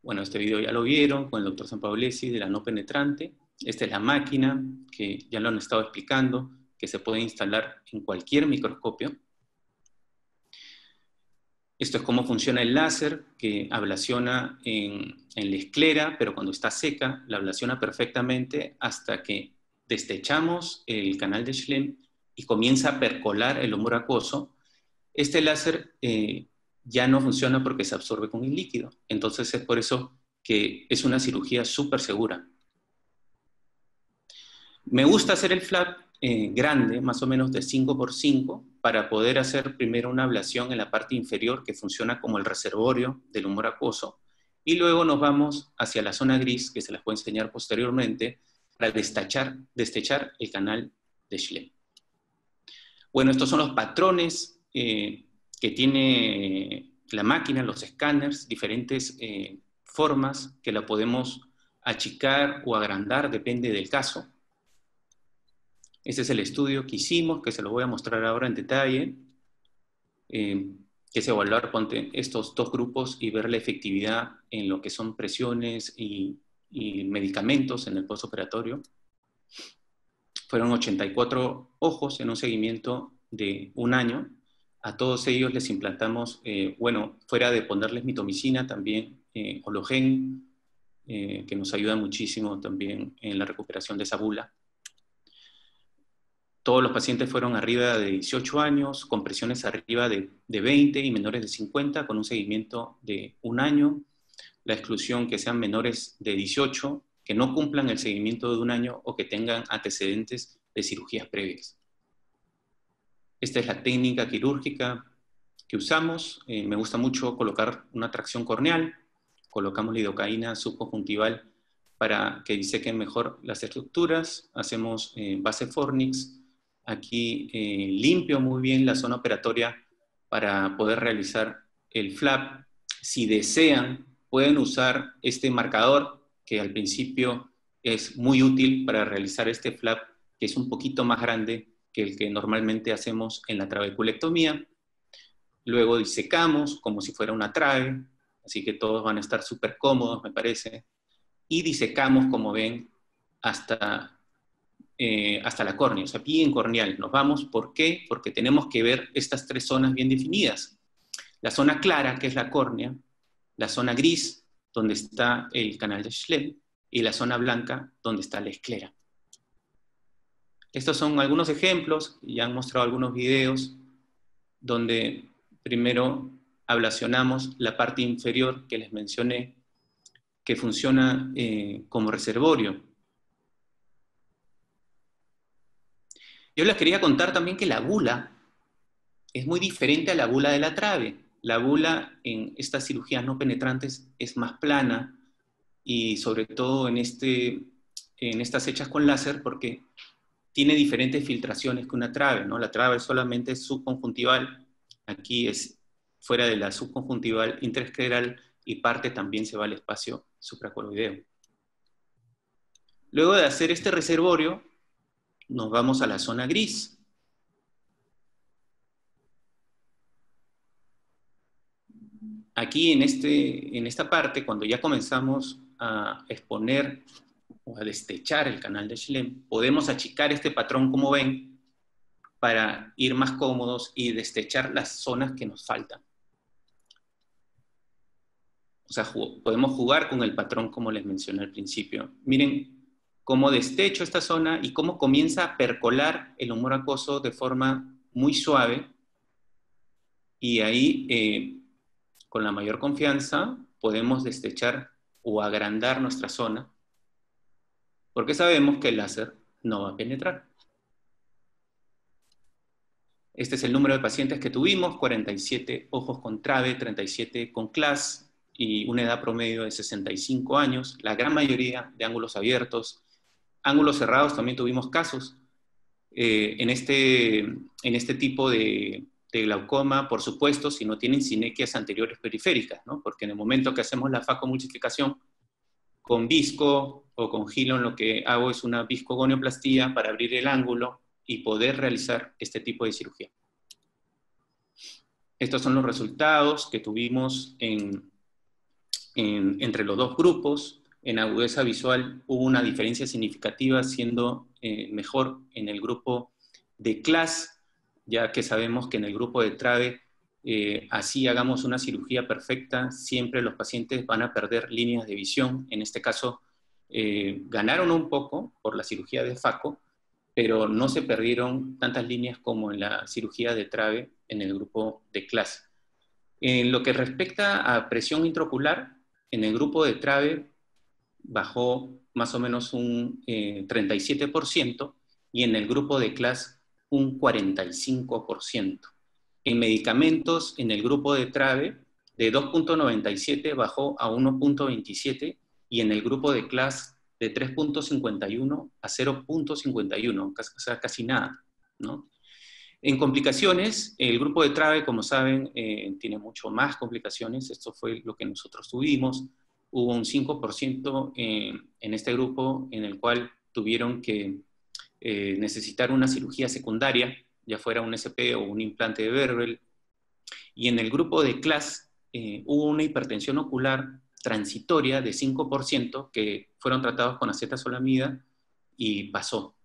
Bueno, este video ya lo vieron con el doctor Sampaolesi de la no penetrante. Esta es la máquina que ya lo han estado explicando, que se puede instalar en cualquier microscopio. Esto es cómo funciona el láser, que ablaciona en, en la esclera, pero cuando está seca, la ablaciona perfectamente hasta que destechamos el canal de Schlemm y comienza a percolar el humor acuoso. Este láser eh, ya no funciona porque se absorbe con el líquido. Entonces es por eso que es una cirugía súper segura. Me gusta hacer el flap eh, grande, más o menos de cinco por cinco, para poder hacer primero una ablación en la parte inferior que funciona como el reservorio del humor acuoso, y luego nos vamos hacia la zona gris, que se las puedo enseñar posteriormente, para destachar, destechar el canal de Schlemm. Bueno, estos son los patrones eh, que tiene la máquina, los escáneres, diferentes eh, formas que la podemos achicar o agrandar, depende del caso. Este es el estudio que hicimos, que se lo voy a mostrar ahora en detalle, eh, que es evaluar ponte, estos dos grupos y ver la efectividad en lo que son presiones y, y medicamentos en el postoperatorio. Fueron ochenta y cuatro ojos en un seguimiento de un año. A todos ellos les implantamos, eh, bueno, fuera de ponerles mitomicina, también eh, Ologen, eh, que nos ayuda muchísimo también en la recuperación de esa bula. Todos los pacientes fueron arriba de dieciocho años, con presiones arriba de, de veinte y menores de cincuenta, con un seguimiento de un año. La exclusión que sean menores de dieciocho, que no cumplan el seguimiento de un año o que tengan antecedentes de cirugías previas. Esta es la técnica quirúrgica que usamos. Eh, me gusta mucho colocar una tracción corneal. Colocamos lidocaína subconjuntival para que disequen mejor las estructuras. Hacemos eh, base fornix. Aquí eh, limpio muy bien la zona operatoria para poder realizar el flap. Si desean, pueden usar este marcador, que al principio es muy útil para realizar este flap, que es un poquito más grande que el que normalmente hacemos en la trabeculectomía. Luego disecamos como si fuera una trabe, así que todos van a estar súper cómodos, me parece. Y disecamos, como ven, hasta... Eh, hasta la córnea, o sea, bien corneal. Nos vamos, ¿por qué? Porque tenemos que ver estas tres zonas bien definidas. La zona clara, que es la córnea, la zona gris, donde está el canal de Schlemm, y la zona blanca, donde está la esclera. Estos son algunos ejemplos, ya han mostrado algunos videos, donde primero ablacionamos la parte inferior que les mencioné, que funciona eh, como reservorio. Yo les quería contar también que la bula es muy diferente a la bula de la trabe. La bula en estas cirugías no penetrantes es más plana y sobre todo en, este, en estas hechas con láser porque tiene diferentes filtraciones que una trabe, ¿no? La trabe solamente es subconjuntival, aquí es fuera de la subconjuntival interescleral y parte también se va al espacio supracoroideo. Luego de hacer este reservorio, nos vamos a la zona gris. Aquí en, este, en esta parte, cuando ya comenzamos a exponer o a destechar el canal de Schlemm, podemos achicar este patrón, como ven, para ir más cómodos y destechar las zonas que nos faltan. O sea, jug- podemos jugar con el patrón como les mencioné al principio. Miren cómo destecho esta zona y cómo comienza a percolar el humor acuoso de forma muy suave. Y ahí, eh, con la mayor confianza, podemos destechar o agrandar nuestra zona, porque sabemos que el láser no va a penetrar. Este es el número de pacientes que tuvimos, cuarenta y siete ojos con trabe, treinta y siete con C L A S, y una edad promedio de sesenta y cinco años, la gran mayoría de ángulos abiertos. Ángulos cerrados también tuvimos casos. Eh, en, este, en este tipo de... de glaucoma, por supuesto, si no tienen sinequias anteriores periféricas, ¿no? Porque en el momento que hacemos la facomultiplicación con visco o con gilon, lo que hago es una viscogonioplastía para abrir el ángulo y poder realizar este tipo de cirugía. Estos son los resultados que tuvimos en, en, entre los dos grupos. En agudeza visual hubo una diferencia significativa, siendo eh, mejor en el grupo de C L A S, ya que sabemos que en el grupo de trabe, eh, así hagamos una cirugía perfecta, siempre los pacientes van a perder líneas de visión. En este caso, eh, ganaron un poco por la cirugía de FACO, pero no se perdieron tantas líneas como en la cirugía de trabe en el grupo de clase. En lo que respecta a presión intraocular, en el grupo de trabe bajó más o menos un eh, treinta y siete por ciento, y en el grupo de clase un cuarenta y cinco por ciento. En medicamentos, en el grupo de trabe, de dos punto noventa y siete bajó a uno punto veintisiete, y en el grupo de C L A S de tres punto cincuenta y uno a cero punto cincuenta y uno, o sea, casi nada, ¿no? En complicaciones, el grupo de trabe, como saben, eh, tiene mucho más complicaciones. Esto fue lo que nosotros tuvimos. Hubo un cinco por ciento en, en este grupo en el cual tuvieron que Eh, necesitar una cirugía secundaria, ya fuera un S P o un implante de Berbel. Y en el grupo de C L A S eh, hubo una hipertensión ocular transitoria de cinco por ciento que fueron tratados con acetazolamida y pasó.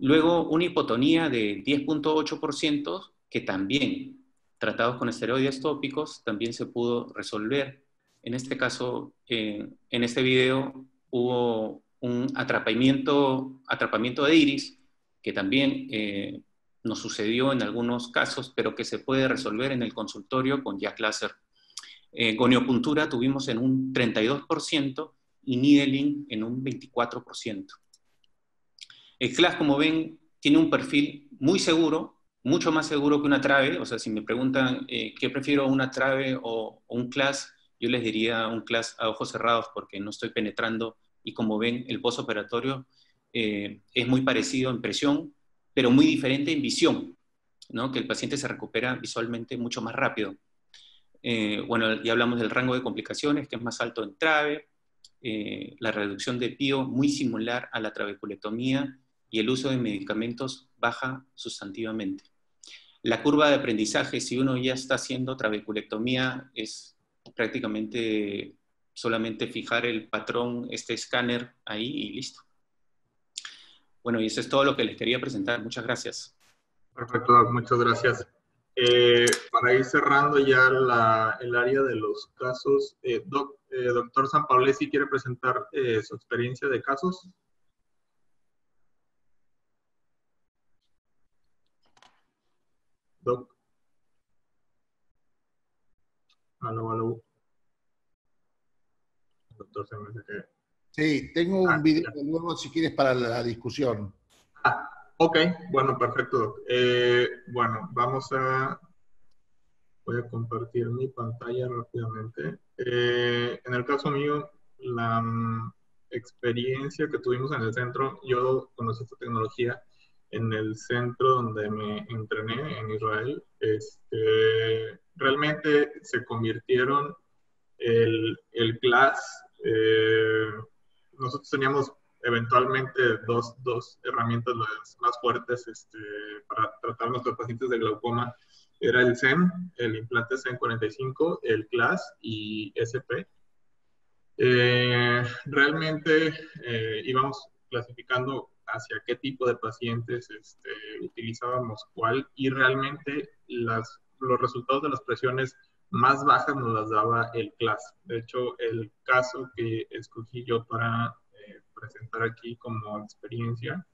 Luego una hipotonía de diez punto ocho por ciento que también, tratados con esteroides tópicos, también se pudo resolver. En este caso, eh, en este video hubo un atrapamiento, atrapamiento de iris, que también eh, nos sucedió en algunos casos, pero que se puede resolver en el consultorio con jack láser. Eh, goniopuntura tuvimos en un treinta y dos por ciento y needling en un veinticuatro por ciento. El C L A S, como ven, tiene un perfil muy seguro, mucho más seguro que una trabe. O sea, si me preguntan eh, qué prefiero, una trabe o, o un C L A S, yo les diría un C L A S a ojos cerrados, porque no estoy penetrando. Y como ven, el postoperatorio eh, es muy parecido en presión, pero muy diferente en visión, ¿no? Que el paciente se recupera visualmente mucho más rápido. Eh, bueno, ya hablamos del rango de complicaciones, que es más alto en trabe, eh, la reducción de pío muy similar a la trabeculectomía, y el uso de medicamentos baja sustantivamente. La curva de aprendizaje, si uno ya está haciendo trabeculectomía, es prácticamente solamente fijar el patrón, este escáner, ahí y listo. Bueno, y eso es todo lo que les quería presentar. Muchas gracias. Perfecto, muchas gracias. Eh, para ir cerrando ya la, el área de los casos, eh, doc, eh, doctor Sampaolesi quiere presentar eh, su experiencia de casos. Doc. Aló, aló. Sí, tengo un ah, video de nuevo si quieres para la discusión. Ah, ok, bueno, perfecto. Eh, bueno, vamos a... Voy a compartir mi pantalla rápidamente. Eh, en el caso mío, la um, experiencia que tuvimos en el centro, yo conocí esta tecnología en el centro donde me entrené, en Israel. Este, realmente se convirtieron el, el C L A S. Eh, nosotros teníamos eventualmente dos, dos herramientas las más fuertes este, para tratar a nuestros pacientes de glaucoma. Era el Xen, el implante Xen cuarenta y cinco, el C L A S y S P. Eh, realmente eh, íbamos clasificando hacia qué tipo de pacientes este, utilizábamos cuál, y realmente las, los resultados de las presiones más bajas nos las daba el CLAS. De hecho, el caso que escogí yo para eh, presentar aquí como experiencia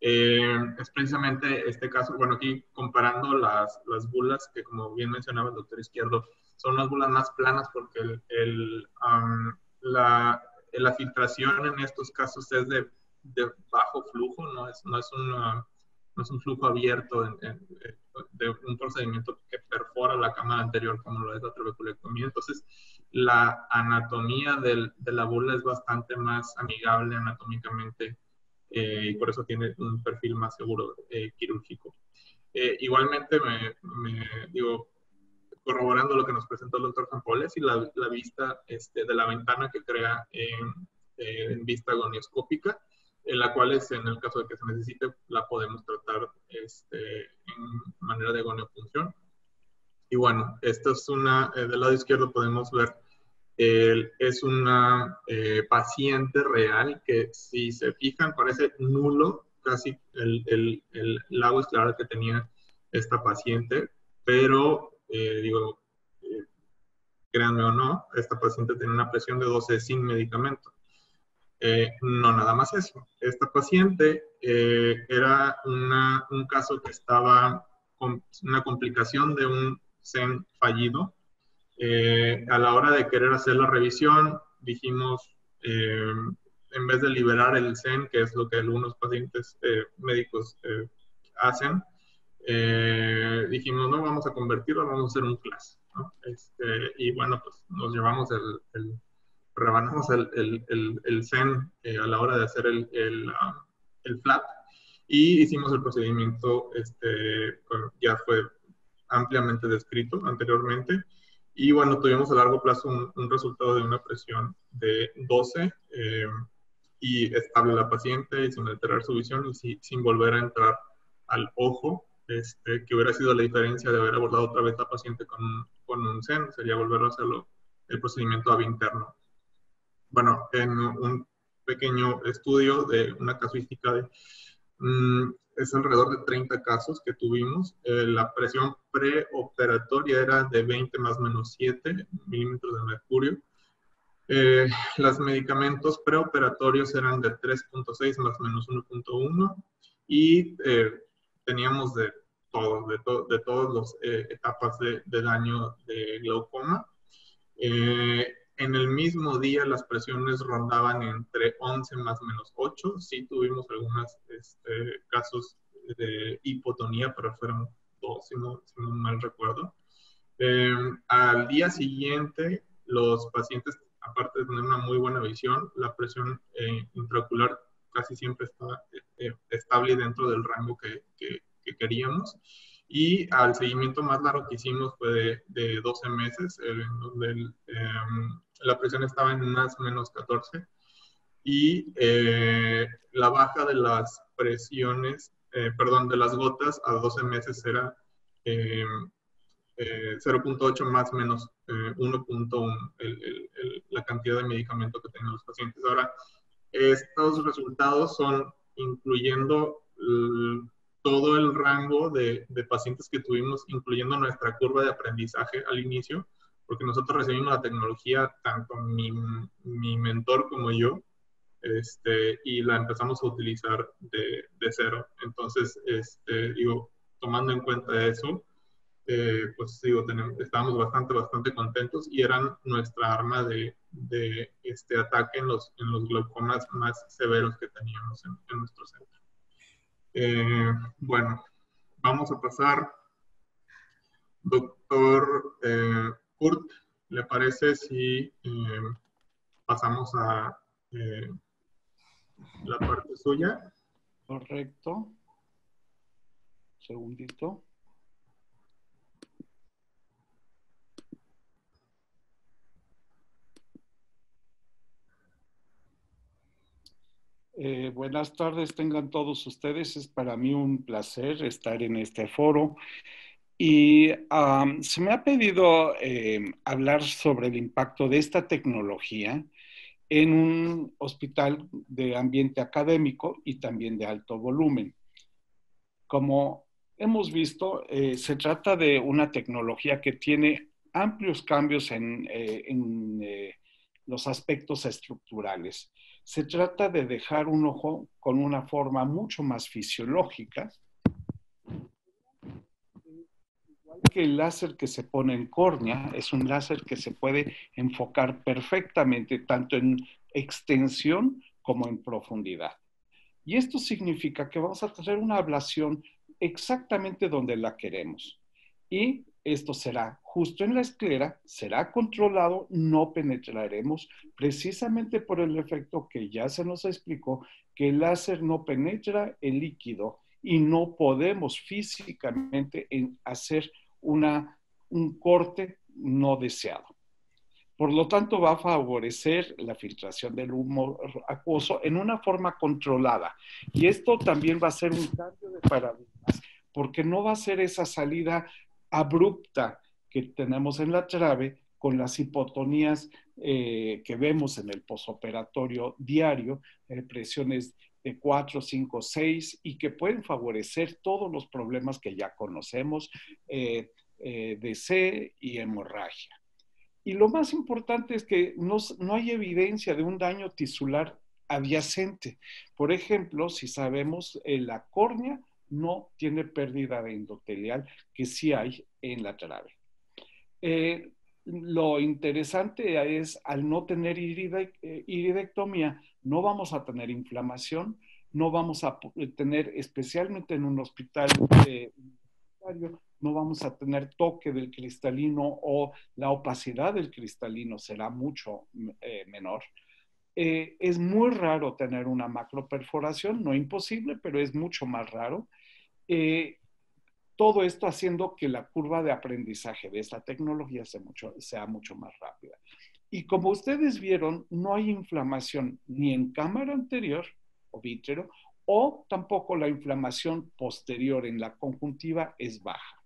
eh, es precisamente este caso. Bueno, aquí comparando las, las bulas, que como bien mencionaba el doctor Izquierdo, son las bulas más planas porque el, el, um, la, la filtración en estos casos es de, de bajo flujo, no es, no es una... no es un flujo abierto en, en, de un procedimiento que perfora la cámara anterior como lo es la trabeculectomía. Entonces, la anatomía del, de la bula es bastante más amigable anatómicamente eh, y por eso tiene un perfil más seguro eh, quirúrgico. Eh, igualmente, me, me digo, corroborando lo que nos presentó el doctor Sampaolesi, la, la vista este, de la ventana que crea en, en vista agonioscópica, en la cual es, en el caso de que se necesite, la podemos tratar este, en manera de goniopunción. Y bueno, esto es una, eh, del lado izquierdo podemos ver, eh, es una eh, paciente real que, si se fijan, parece nulo casi el, el, el lago escleral que tenía esta paciente, pero, eh, digo, eh, créanme o no, esta paciente tenía una presión de doce sin medicamento. Eh, no nada más eso. Esta paciente eh, era una, un caso que estaba con una complicación de un Xen fallido. Eh, a la hora de querer hacer la revisión, dijimos, eh, en vez de liberar el Xen, que es lo que algunos pacientes eh, médicos eh, hacen, eh, dijimos, no, vamos a convertirlo, vamos a hacer un CLAS, ¿no? Este, y bueno, pues nos llevamos el... el rebanamos el, el, el, el Xen eh, a la hora de hacer el, el, uh, el flap y hicimos el procedimiento, este, ya fue ampliamente descrito anteriormente. Y bueno, tuvimos a largo plazo un, un resultado de una presión de doce eh, y estable la paciente y sin alterar su visión y si, sin volver a entrar al ojo, este, que hubiera sido la diferencia de haber abordado otra vez la paciente con, con un Xen, sería volver a hacerlo el procedimiento A V interno. Bueno, en un pequeño estudio de una casuística de, um, es alrededor de treinta casos que tuvimos. Eh, la presión preoperatoria era de veinte más menos siete milímetros de mercurio. Eh, los medicamentos preoperatorios eran de tres punto seis más menos uno punto uno y eh, teníamos de todos, de, to de todas las eh, etapas de, de daño de glaucoma. Eh, En el mismo día las presiones rondaban entre once más menos ocho. Sí tuvimos algunos este, casos de hipotonía, pero fueron dos, si no, si no mal recuerdo. Eh, al día siguiente, los pacientes, aparte de tener una muy buena visión, la presión eh, intraocular casi siempre está eh, estable dentro del rango que, que, que queríamos. Y al seguimiento más largo que hicimos fue de, de doce meses, en eh, donde el, eh, la presión estaba en más o menos catorce. Y eh, la baja de las presiones, eh, perdón, de las gotas a doce meses era eh, eh, cero punto ocho más menos eh, uno punto uno, el, el, el, la cantidad de medicamento que tenían los pacientes. Ahora, estos resultados son incluyendo el, todo el rango de, de pacientes que tuvimos, incluyendo nuestra curva de aprendizaje al inicio, porque nosotros recibimos la tecnología, tanto mi, mi mentor como yo, este, y la empezamos a utilizar de, de cero. Entonces, este, digo, tomando en cuenta eso, eh, pues digo, tenemos, estábamos bastante, bastante contentos y eran nuestra arma de, de este ataque en los, en los glaucomas más severos que teníamos en, en nuestro centro. Eh, bueno, vamos a pasar. Doctor eh, Curt, ¿le parece si eh, pasamos a eh, la parte suya? Correcto. Segundito. Eh, buenas tardes, tengan todos ustedes. Es para mí un placer estar en este foro. Y um, se me ha pedido eh, hablar sobre el impacto de esta tecnología en un hospital de ambiente académico y también de alto volumen. Como hemos visto, eh, se trata de una tecnología que tiene amplios cambios en, eh, en eh, los aspectos estructurales. Se trata de dejar un ojo con una forma mucho más fisiológica, que el láser que se pone en córnea es un láser que se puede enfocar perfectamente tanto en extensión como en profundidad. Y esto significa que vamos a tener una ablación exactamente donde la queremos. Y esto será justo en la esclera, será controlado, no penetraremos precisamente por el efecto que ya se nos explicó, que el láser no penetra el líquido y no podemos físicamente hacer una, un corte no deseado. Por lo tanto, va a favorecer la filtración del humo acuoso en una forma controlada. Y esto también va a ser un cambio de paradigmas, porque no va a ser esa salida abrupta que tenemos en la trabe con las hipotonías eh, que vemos en el posoperatorio diario, eh, presiones de cuatro, cinco, seis, y que pueden favorecer todos los problemas que ya conocemos eh, eh, de C y hemorragia. Y lo más importante es que no, no hay evidencia de un daño tisular adyacente. Por ejemplo, si sabemos, eh, la córnea no tiene pérdida de endotelial, que sí hay en la trabe. Eh, Lo interesante es, al no tener iridectomía, no vamos a tener inflamación, no vamos a tener, especialmente en un hospital universitario, no vamos a tener toque del cristalino o la opacidad del cristalino será mucho eh, menor. Eh, es muy raro tener una macroperforación, no imposible, pero es mucho más raro. Eh, Todo esto haciendo que la curva de aprendizaje de esta tecnología sea mucho, sea mucho más rápida. Y como ustedes vieron, no hay inflamación ni en cámara anterior o vítreo, o tampoco la inflamación posterior en la conjuntiva es baja.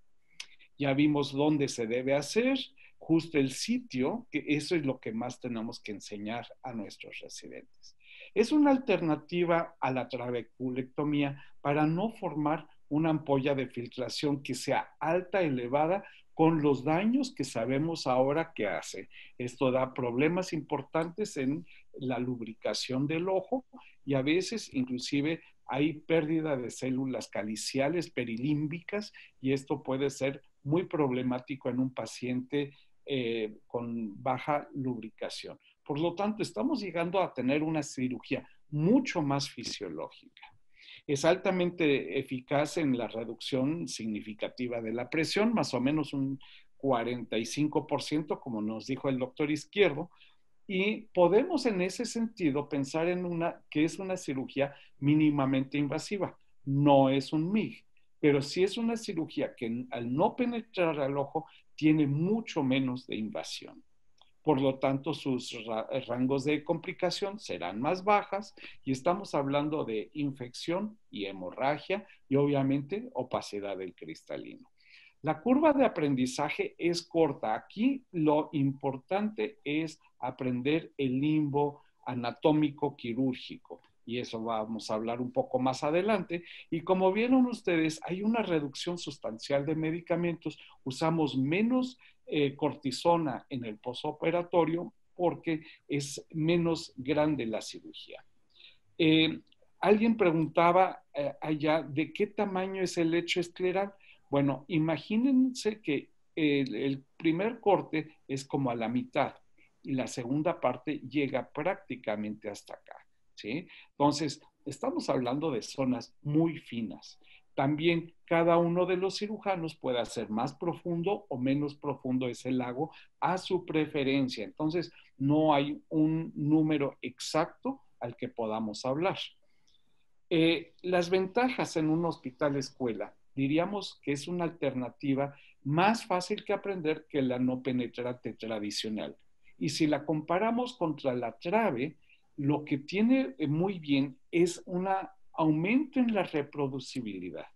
Ya vimos dónde se debe hacer, justo el sitio, que eso es lo que más tenemos que enseñar a nuestros residentes. Es una alternativa a la trabeculectomía para no formar una ampolla de filtración que sea alta, elevada, con los daños que sabemos ahora que hace. Esto da problemas importantes en la lubricación del ojo y a veces inclusive hay pérdida de células caliciales perilímbicas y esto puede ser muy problemático en un paciente eh, con baja lubricación. Por lo tanto, estamos llegando a tener una cirugía mucho más fisiológica. Es altamente eficaz en la reducción significativa de la presión, más o menos un cuarenta y cinco por ciento, como nos dijo el doctor Izquierdo, y podemos en ese sentido pensar en una que es una cirugía mínimamente invasiva. No es un M I G, pero sí es una cirugía que al no penetrar al ojo tiene mucho menos de invasión. Por lo tanto, sus rangos de complicación serán más bajas y estamos hablando de infección y hemorragia y obviamente opacidad del cristalino. La curva de aprendizaje es corta. Aquí lo importante es aprender el limbo anatómico quirúrgico y eso vamos a hablar un poco más adelante. Y como vieron ustedes, hay una reducción sustancial de medicamentos. Usamos menos Eh, cortisona en el posoperatorio porque es menos grande la cirugía. Eh, alguien preguntaba eh, allá de qué tamaño es el lecho escleral. Bueno, imagínense que el, el primer corte es como a la mitad y la segunda parte llega prácticamente hasta acá, ¿sí? Entonces, estamos hablando de zonas muy finas. También cada uno de los cirujanos puede hacer más profundo o menos profundo ese lago a su preferencia. Entonces, no hay un número exacto al que podamos hablar. Eh, las ventajas en un hospital-escuela, diríamos que es una alternativa más fácil que aprender que la no penetrante tradicional. Y si la comparamos contra la trabe, lo que tiene muy bien es una aumento en la reproducibilidad.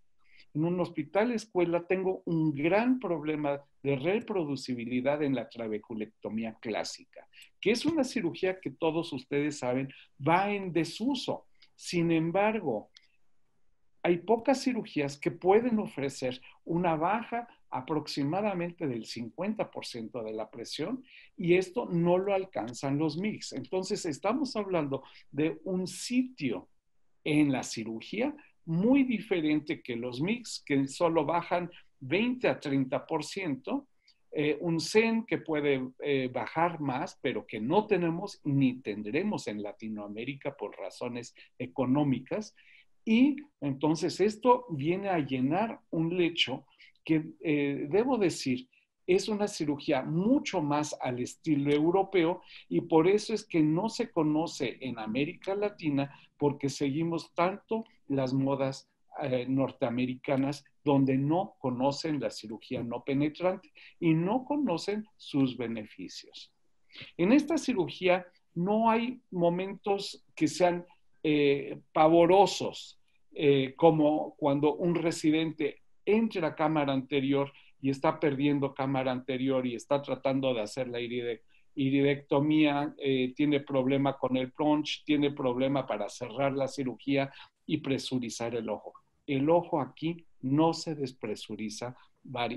en un hospital escuela tengo un gran problema de reproducibilidad en la trabeculectomía clásica, que es una cirugía que todos ustedes saben va en desuso. Sin embargo, hay pocas cirugías que pueden ofrecer una baja aproximadamente del cincuenta por ciento de la presión y esto no lo alcanzan los M I Cs. Entonces, estamos hablando de un sitio en la cirugía muy diferente que los M I Cs, que solo bajan veinte a treinta por ciento, eh, un Xen que puede eh, bajar más, pero que no tenemos ni tendremos en Latinoamérica por razones económicas. Y entonces esto viene a llenar un lecho que, eh, debo decir, es una cirugía mucho más al estilo europeo y por eso es que no se conoce en América Latina porque seguimos tanto las modas eh, norteamericanas donde no conocen la cirugía no penetrante y no conocen sus beneficios. En esta cirugía no hay momentos que sean eh, pavorosos. Eh, como cuando un residente entra a cámara anterior y está perdiendo cámara anterior y está tratando de hacer la iride iridectomía, eh, tiene problema con el plunge, tiene problema para cerrar la cirugía y presurizar el ojo. El ojo aquí no se despresuriza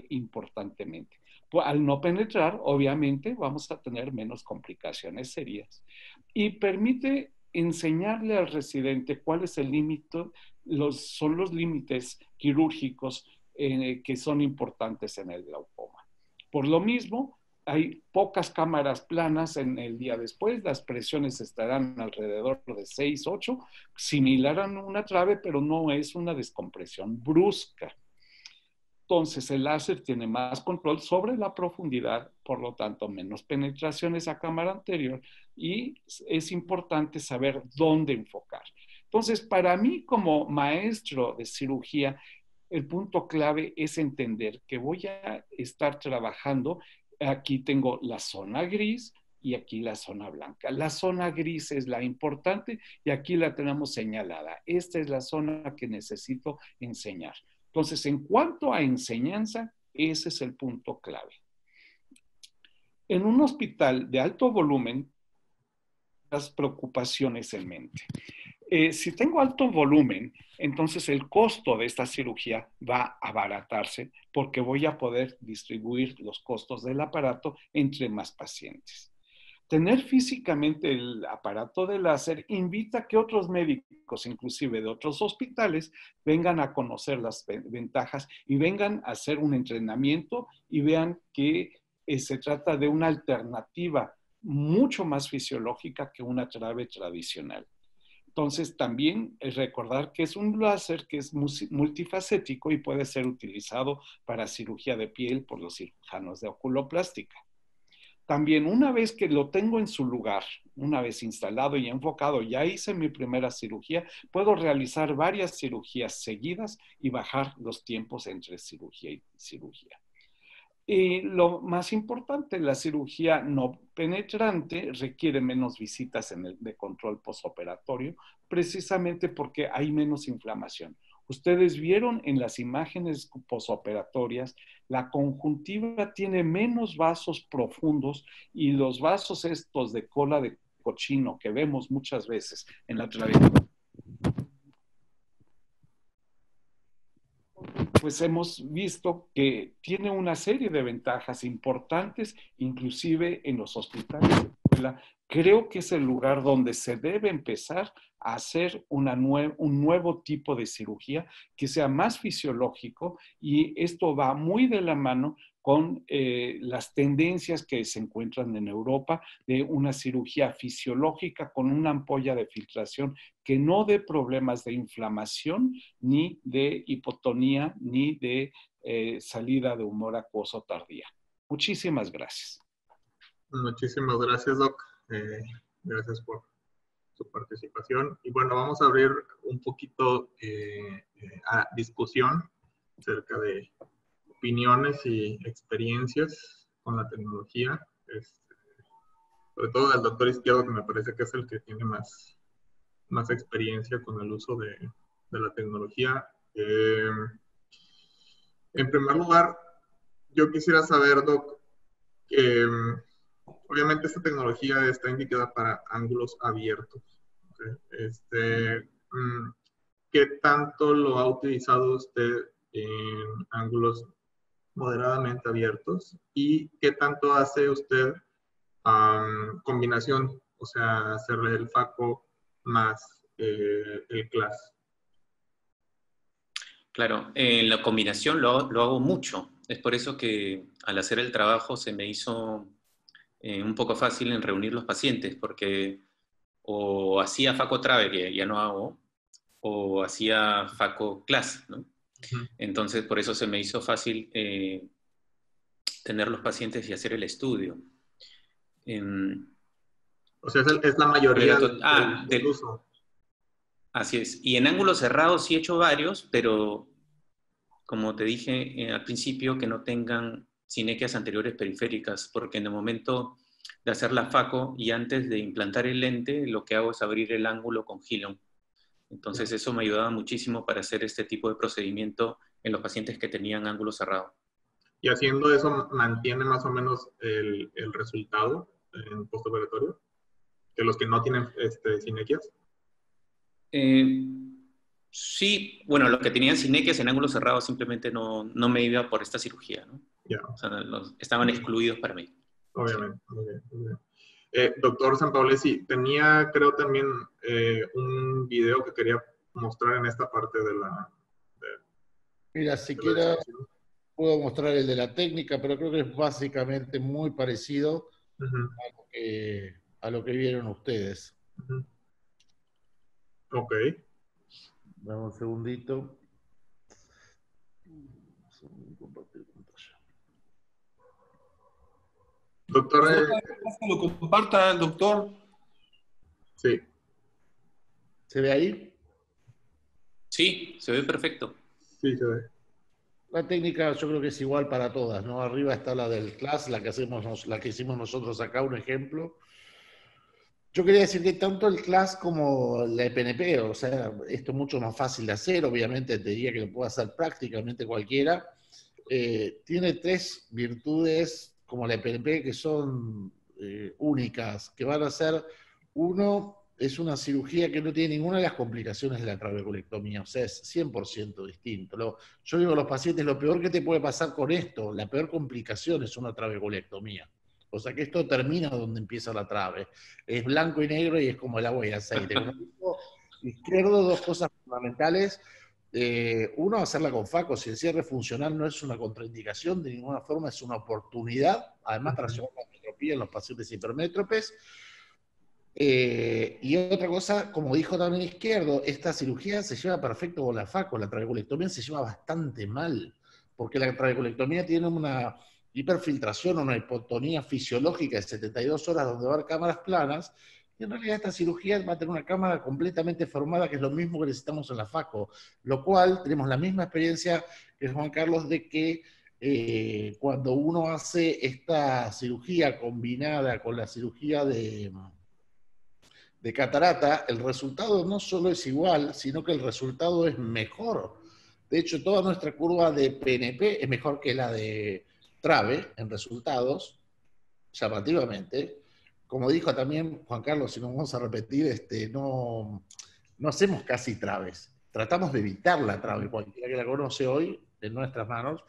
importantemente. Al no penetrar, obviamente, vamos a tener menos complicaciones serias. Y permite enseñarle al residente cuál es el límite, los, son los límites quirúrgicos eh, que son importantes en el glaucoma. Por lo mismo, hay pocas cámaras planas en el día después, las presiones estarán alrededor de seis, ocho, similar a una trabe, pero no es una descompresión brusca. Entonces, el láser tiene más control sobre la profundidad, por lo tanto, menos penetraciones a cámara anterior y es importante saber dónde enfocar. Entonces, para mí como maestro de cirugía, el punto clave es entender que voy a estar trabajando, aquí tengo la zona gris y aquí la zona blanca. La zona gris es la importante y aquí la tenemos señalada. Esta es la zona que necesito enseñar. Entonces, en cuanto a enseñanza, ese es el punto clave. En un hospital de alto volumen, las preocupaciones en mente. Eh, si tengo alto volumen, entonces el costo de esta cirugía va a abaratarse porque voy a poder distribuir los costos del aparato entre más pacientes. Tener físicamente el aparato de láser invita a que otros médicos, inclusive de otros hospitales, vengan a conocer las ventajas y vengan a hacer un entrenamiento y vean que eh, se trata de una alternativa mucho más fisiológica que una trabe tradicional. Entonces, también recordar que es un láser que es multifacético y puede ser utilizado para cirugía de piel por los cirujanos de oculoplástica. También una vez que lo tengo en su lugar, una vez instalado y enfocado, ya hice mi primera cirugía, puedo realizar varias cirugías seguidas y bajar los tiempos entre cirugía y cirugía. Y lo más importante, la cirugía no penetrante requiere menos visitas en el, de control postoperatorio, precisamente porque hay menos inflamación. Ustedes vieron en las imágenes posoperatorias, la conjuntiva tiene menos vasos profundos y los vasos estos de cola de cochino que vemos muchas veces en la trabeculectomía. Pues hemos visto que tiene una serie de ventajas importantes, inclusive en los hospitales de escuela. Creo que es el lugar donde se debe empezar a hacer una nue- un nuevo tipo de cirugía que sea más fisiológico y esto va muy de la mano con eh, las tendencias que se encuentran en Europa de una cirugía fisiológica con una ampolla de filtración que no dé problemas de inflamación, ni de hipotonía, ni de eh, salida de humor acuoso tardía. Muchísimas gracias. Muchísimas gracias, Doc. Eh, gracias por su participación. Y bueno, vamos a abrir un poquito eh, a discusión acerca de opiniones y experiencias con la tecnología, este, sobre todo al doctor Izquierdo, que me parece que es el que tiene más, más experiencia con el uso de, de la tecnología. Eh, En primer lugar, yo quisiera saber, Doc, que obviamente esta tecnología está indicada para ángulos abiertos. ¿Okay? Este, ¿qué tanto lo ha utilizado usted en ángulos moderadamente abiertos? ¿Y qué tanto hace usted um, combinación? O sea, hacerle el FACO más eh, el CLAS. Claro, eh, la combinación lo, lo hago mucho. Es por eso que al hacer el trabajo se me hizo eh, un poco fácil en reunir los pacientes, porque o hacía FACO Trabe, que ya no hago, o hacía FACO CLAS, ¿no? Uh-huh. Entonces, por eso se me hizo fácil eh, tener los pacientes y hacer el estudio. Eh, o sea, es, el, es la mayoría del, ah, del, del uso. Así es. Y en ángulos cerrados sí he hecho varios, pero como te dije eh, al principio, que no tengan sinequias anteriores periféricas, porque en el momento de hacer la FACO y antes de implantar el lente, lo que hago es abrir el ángulo con Gilon. Entonces sí, eso me ayudaba muchísimo para hacer este tipo de procedimiento en los pacientes que tenían ángulo cerrado. ¿Y haciendo eso mantiene más o menos el, el resultado en postoperatorio de los que no tienen este, sinequias? Eh, sí, bueno, los que tenían sinequias en ángulos cerrados simplemente no, no me iba por esta cirugía, ¿no? Yeah. O sea, los, estaban excluidos para mí. Obviamente. Sí. Muy bien, muy bien. Eh, doctor Sampaolesi, tenía, creo, también eh, un video que quería mostrar en esta parte de la... De, Mira, siquiera puedo mostrar el de la técnica, pero creo que es básicamente muy parecido uh-huh. a, lo que, a lo que vieron ustedes. Uh-huh. Ok. Dame un segundito. Compartir pantalla. Doctor... Eh, ¿lo comparta el doctor? Sí. ¿Se ve ahí? Sí, se ve perfecto. Sí, se ve. La técnica yo creo que es igual para todas, ¿no? Arriba está la del CLAS, la que, hacemos, la que hicimos nosotros acá, un ejemplo. Yo quería decir que tanto el CLAS como la E P N P, o sea, esto es mucho más fácil de hacer, obviamente te diría que lo puede hacer prácticamente cualquiera. Eh, tiene tres virtudes como la E P N P que son eh, únicas, que van a ser, uno, es una cirugía que no tiene ninguna de las complicaciones de la trabeculectomía, o sea, es cien por ciento distinto. Lo, yo digo a los pacientes, lo peor que te puede pasar con esto, la peor complicación es una trabeculectomía. O sea que esto termina donde empieza la trabe. Es blanco y negro y es como el agua y aceite. Izquierdo, dos cosas fundamentales. Eh, uno, hacerla con FACO. Si el cierre funcional no es una contraindicación, de ninguna forma es una oportunidad. Además, para llevar la metropía en los pacientes hipermétropes. Eh, y otra cosa, como dijo también Izquierdo, esta cirugía se lleva perfecto con la FACO. La trabeculectomía se lleva bastante mal. Porque la trabeculectomía tiene una... hiperfiltración o una hipotonía fisiológica de setenta y dos horas donde va a haber cámaras planas, y en realidad esta cirugía va a tener una cámara completamente formada, que es lo mismo que necesitamos en la FACO, lo cual tenemos la misma experiencia que Juan Carlos de que eh, cuando uno hace esta cirugía combinada con la cirugía de, de catarata, el resultado no solo es igual, sino que el resultado es mejor. De hecho, toda nuestra curva de P N P es mejor que la de Trabe en resultados, llamativamente. Como dijo también Juan Carlos, si no vamos a repetir, este, no, no hacemos casi trabes. Tratamos de evitar la trabe, cualquiera que la conoce hoy, en nuestras manos.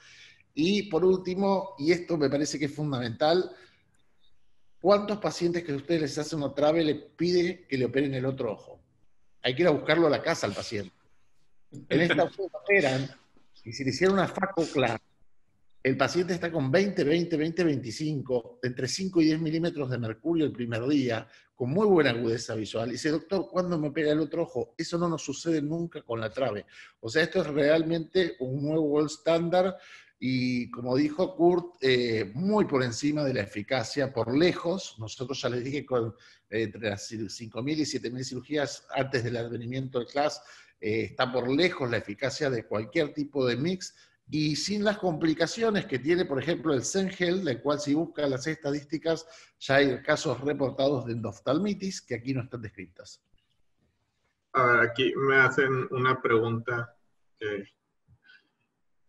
Y por último, y esto me parece que es fundamental, ¿cuántos pacientes que ustedes les hacen una trabe le pide que le operen el otro ojo? Hay que ir a buscarlo a la casa al paciente. En esta operan, y si le hicieron una FACO clara, el paciente está con veinte, veinte, veinte, veinticinco, entre cinco y diez milímetros de mercurio el primer día, con muy buena agudeza visual. Y dice, doctor, ¿cuándo me pega el otro ojo? Eso no nos sucede nunca con la trabe. O sea, esto es realmente un nuevo gold standard y, como dijo Curt, eh, muy por encima de la eficacia, por lejos. Nosotros ya les dije, con, eh, entre las cinco mil y siete mil cirugías antes del advenimiento del CLAS, eh, está por lejos la eficacia de cualquier tipo de mix, y sin las complicaciones que tiene, por ejemplo, el Xen Gel, del cual si busca las estadísticas, ya hay casos reportados de endoftalmitis que aquí no están descritas. A ver, aquí me hacen una pregunta que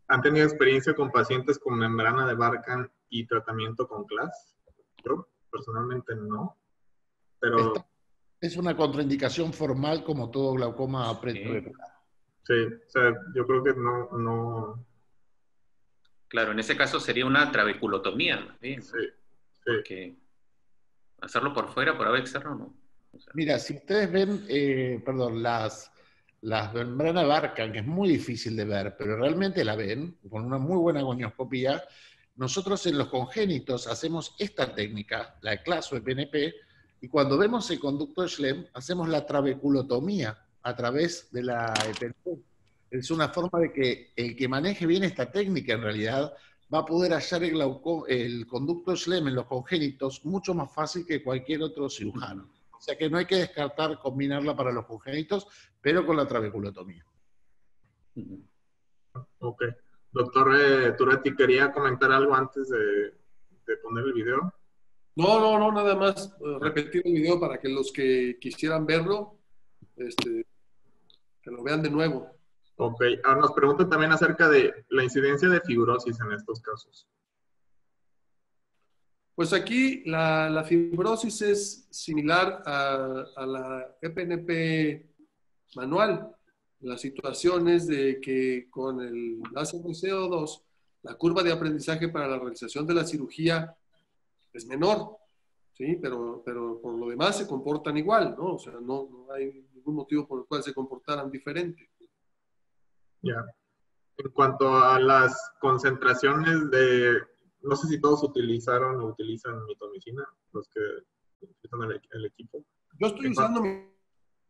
¿Han tenido experiencia con pacientes con membrana de Barkan y tratamiento con C L A S? Yo personalmente no, pero... Esta es una contraindicación formal como todo glaucoma apreturecular. Sí, o sea, yo creo que no, no... Claro, en ese caso sería una trabeculotomía, ¿no? Sí, sí. Porque hacerlo por fuera, por A B externo, no. O sea, mira, si ustedes ven, eh, perdón, las... Las membranas Barkan, que es muy difícil de ver, pero realmente la ven, con una muy buena gonioscopía. Nosotros en los congénitos hacemos esta técnica, la de C L A S o E P N P, y cuando vemos el conducto de Schlemm, hacemos la trabeculotomía a través de la E P N P. Es una forma de que el que maneje bien esta técnica, en realidad, va a poder hallar el, el conducto de Schlemm en los congénitos mucho más fácil que cualquier otro cirujano. O sea que no hay que descartar combinarla para los congénitos, pero con la trabeculotomía. Ok. Doctor eh, Turati, ¿quería comentar algo antes de, de poner el video? No, no, no, nada más repetir el video para que los que quisieran verlo, este, que lo vean de nuevo. Ok. Ahora nos preguntan también acerca de la incidencia de fibrosis en estos casos. Pues aquí la, la fibrosis es similar a, a la E P N P manual. La situación es de que con el láser de C O dos, la curva de aprendizaje para la realización de la cirugía es menor, ¿sí? Pero, pero por lo demás se comportan igual, ¿no? O sea, no, no hay ningún motivo por el cual se comportaran diferente. Ya. Yeah. En cuanto a las concentraciones de... No sé si todos utilizaron o utilizan mitomicina, los que utilizan el, el equipo. Yo estoy usando mi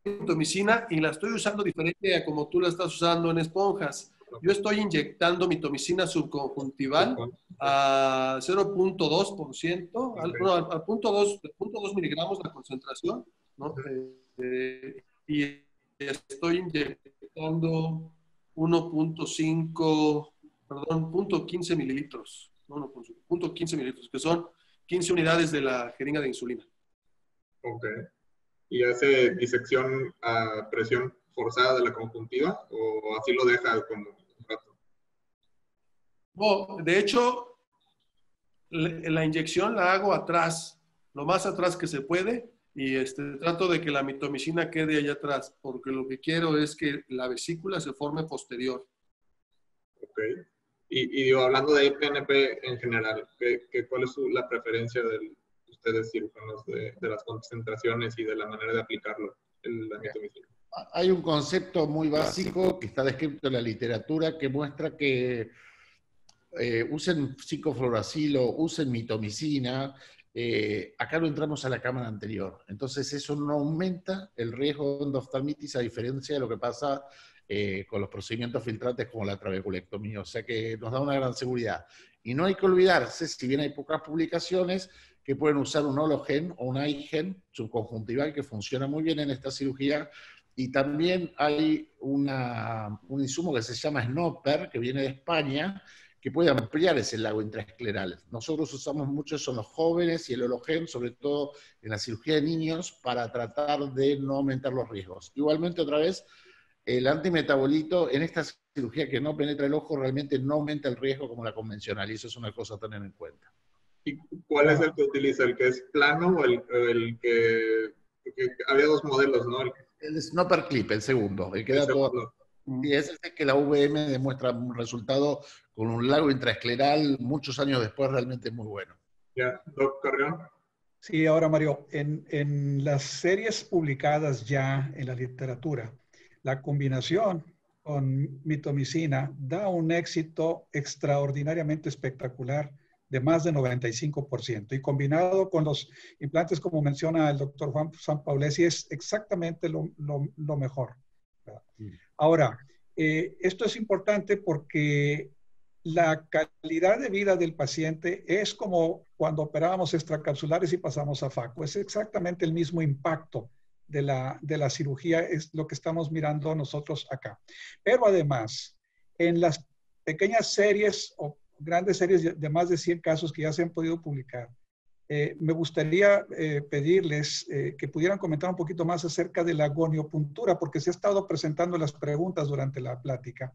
mitomicina y la estoy usando diferente a como tú la estás usando en esponjas. Yo estoy inyectando mitomicina subconjuntival a cero punto dos por ciento, al, no, al, al punto dos miligramos la concentración, ¿no? Eh, y estoy inyectando uno punto cinco, perdón, punto quince mililitros. No, no, punto quince mililitros, que son quince unidades de la jeringa de insulina. Ok. ¿Y hace disección a presión forzada de la conjuntiva? ¿O así lo deja como un rato? No, de hecho, la inyección la hago atrás, lo más atrás que se puede, y este, trato de que la mitomicina quede allá atrás, porque lo que quiero es que la vesícula se forme posterior. Ok. Y, y digo, hablando de E P N P en general, ¿qué, qué, ¿cuál es su, la preferencia de ustedes cirujanos de, de las concentraciones y de la manera de aplicarlo? El, la mitomicina. Hay un concepto muy básico que está descrito en la literatura que muestra que eh, usen psicofluoracilo, usen mitomicina. Eh, acá no entramos a la cámara anterior. Entonces eso no aumenta el riesgo de endoftalmitis a diferencia de lo que pasa Eh, con los procedimientos filtrantes como la trabeculectomía, o sea que nos da una gran seguridad. Y no hay que olvidarse, si bien hay pocas publicaciones, que pueden usar un Ologen o un I Gen subconjuntival que funciona muy bien en esta cirugía, y también hay una, un insumo que se llama Snopper, que viene de España, que puede ampliar ese lago intraescleral. Nosotros usamos mucho eso en los jóvenes y el Ologen, sobre todo en la cirugía de niños, para tratar de no aumentar los riesgos. Igualmente, otra vez, el antimetabolito en esta cirugía que no penetra el ojo realmente no aumenta el riesgo como la convencional, y eso es una cosa a tener en cuenta. ¿Y cuál es el que utiliza? ¿El que es plano o el, el que, que...? Había dos modelos, ¿no? El, el Snopper Clip, el segundo. El que el da todo, y ese es el que la V M demuestra un resultado con un lago intraescleral muchos años después realmente muy bueno. Ya, Doc Carreón. Sí, ahora Mario, en, en las series publicadas ya en la literatura, la combinación con mitomicina da un éxito extraordinariamente espectacular de más del noventa y cinco por ciento. Y combinado con los implantes, como menciona el doctor Juan Sampaolesi, es exactamente lo, lo, lo mejor. Ahora, eh, esto es importante porque la calidad de vida del paciente es como cuando operábamos extracapsulares y pasamos a FACO. Es exactamente el mismo impacto de la, de la cirugía, es lo que estamos mirando nosotros acá. Pero además, en las pequeñas series o grandes series de más de cien casos que ya se han podido publicar, eh, me gustaría eh, pedirles eh, que pudieran comentar un poquito más acerca de la goniopuntura, porque se ha estado presentando las preguntas durante la plática.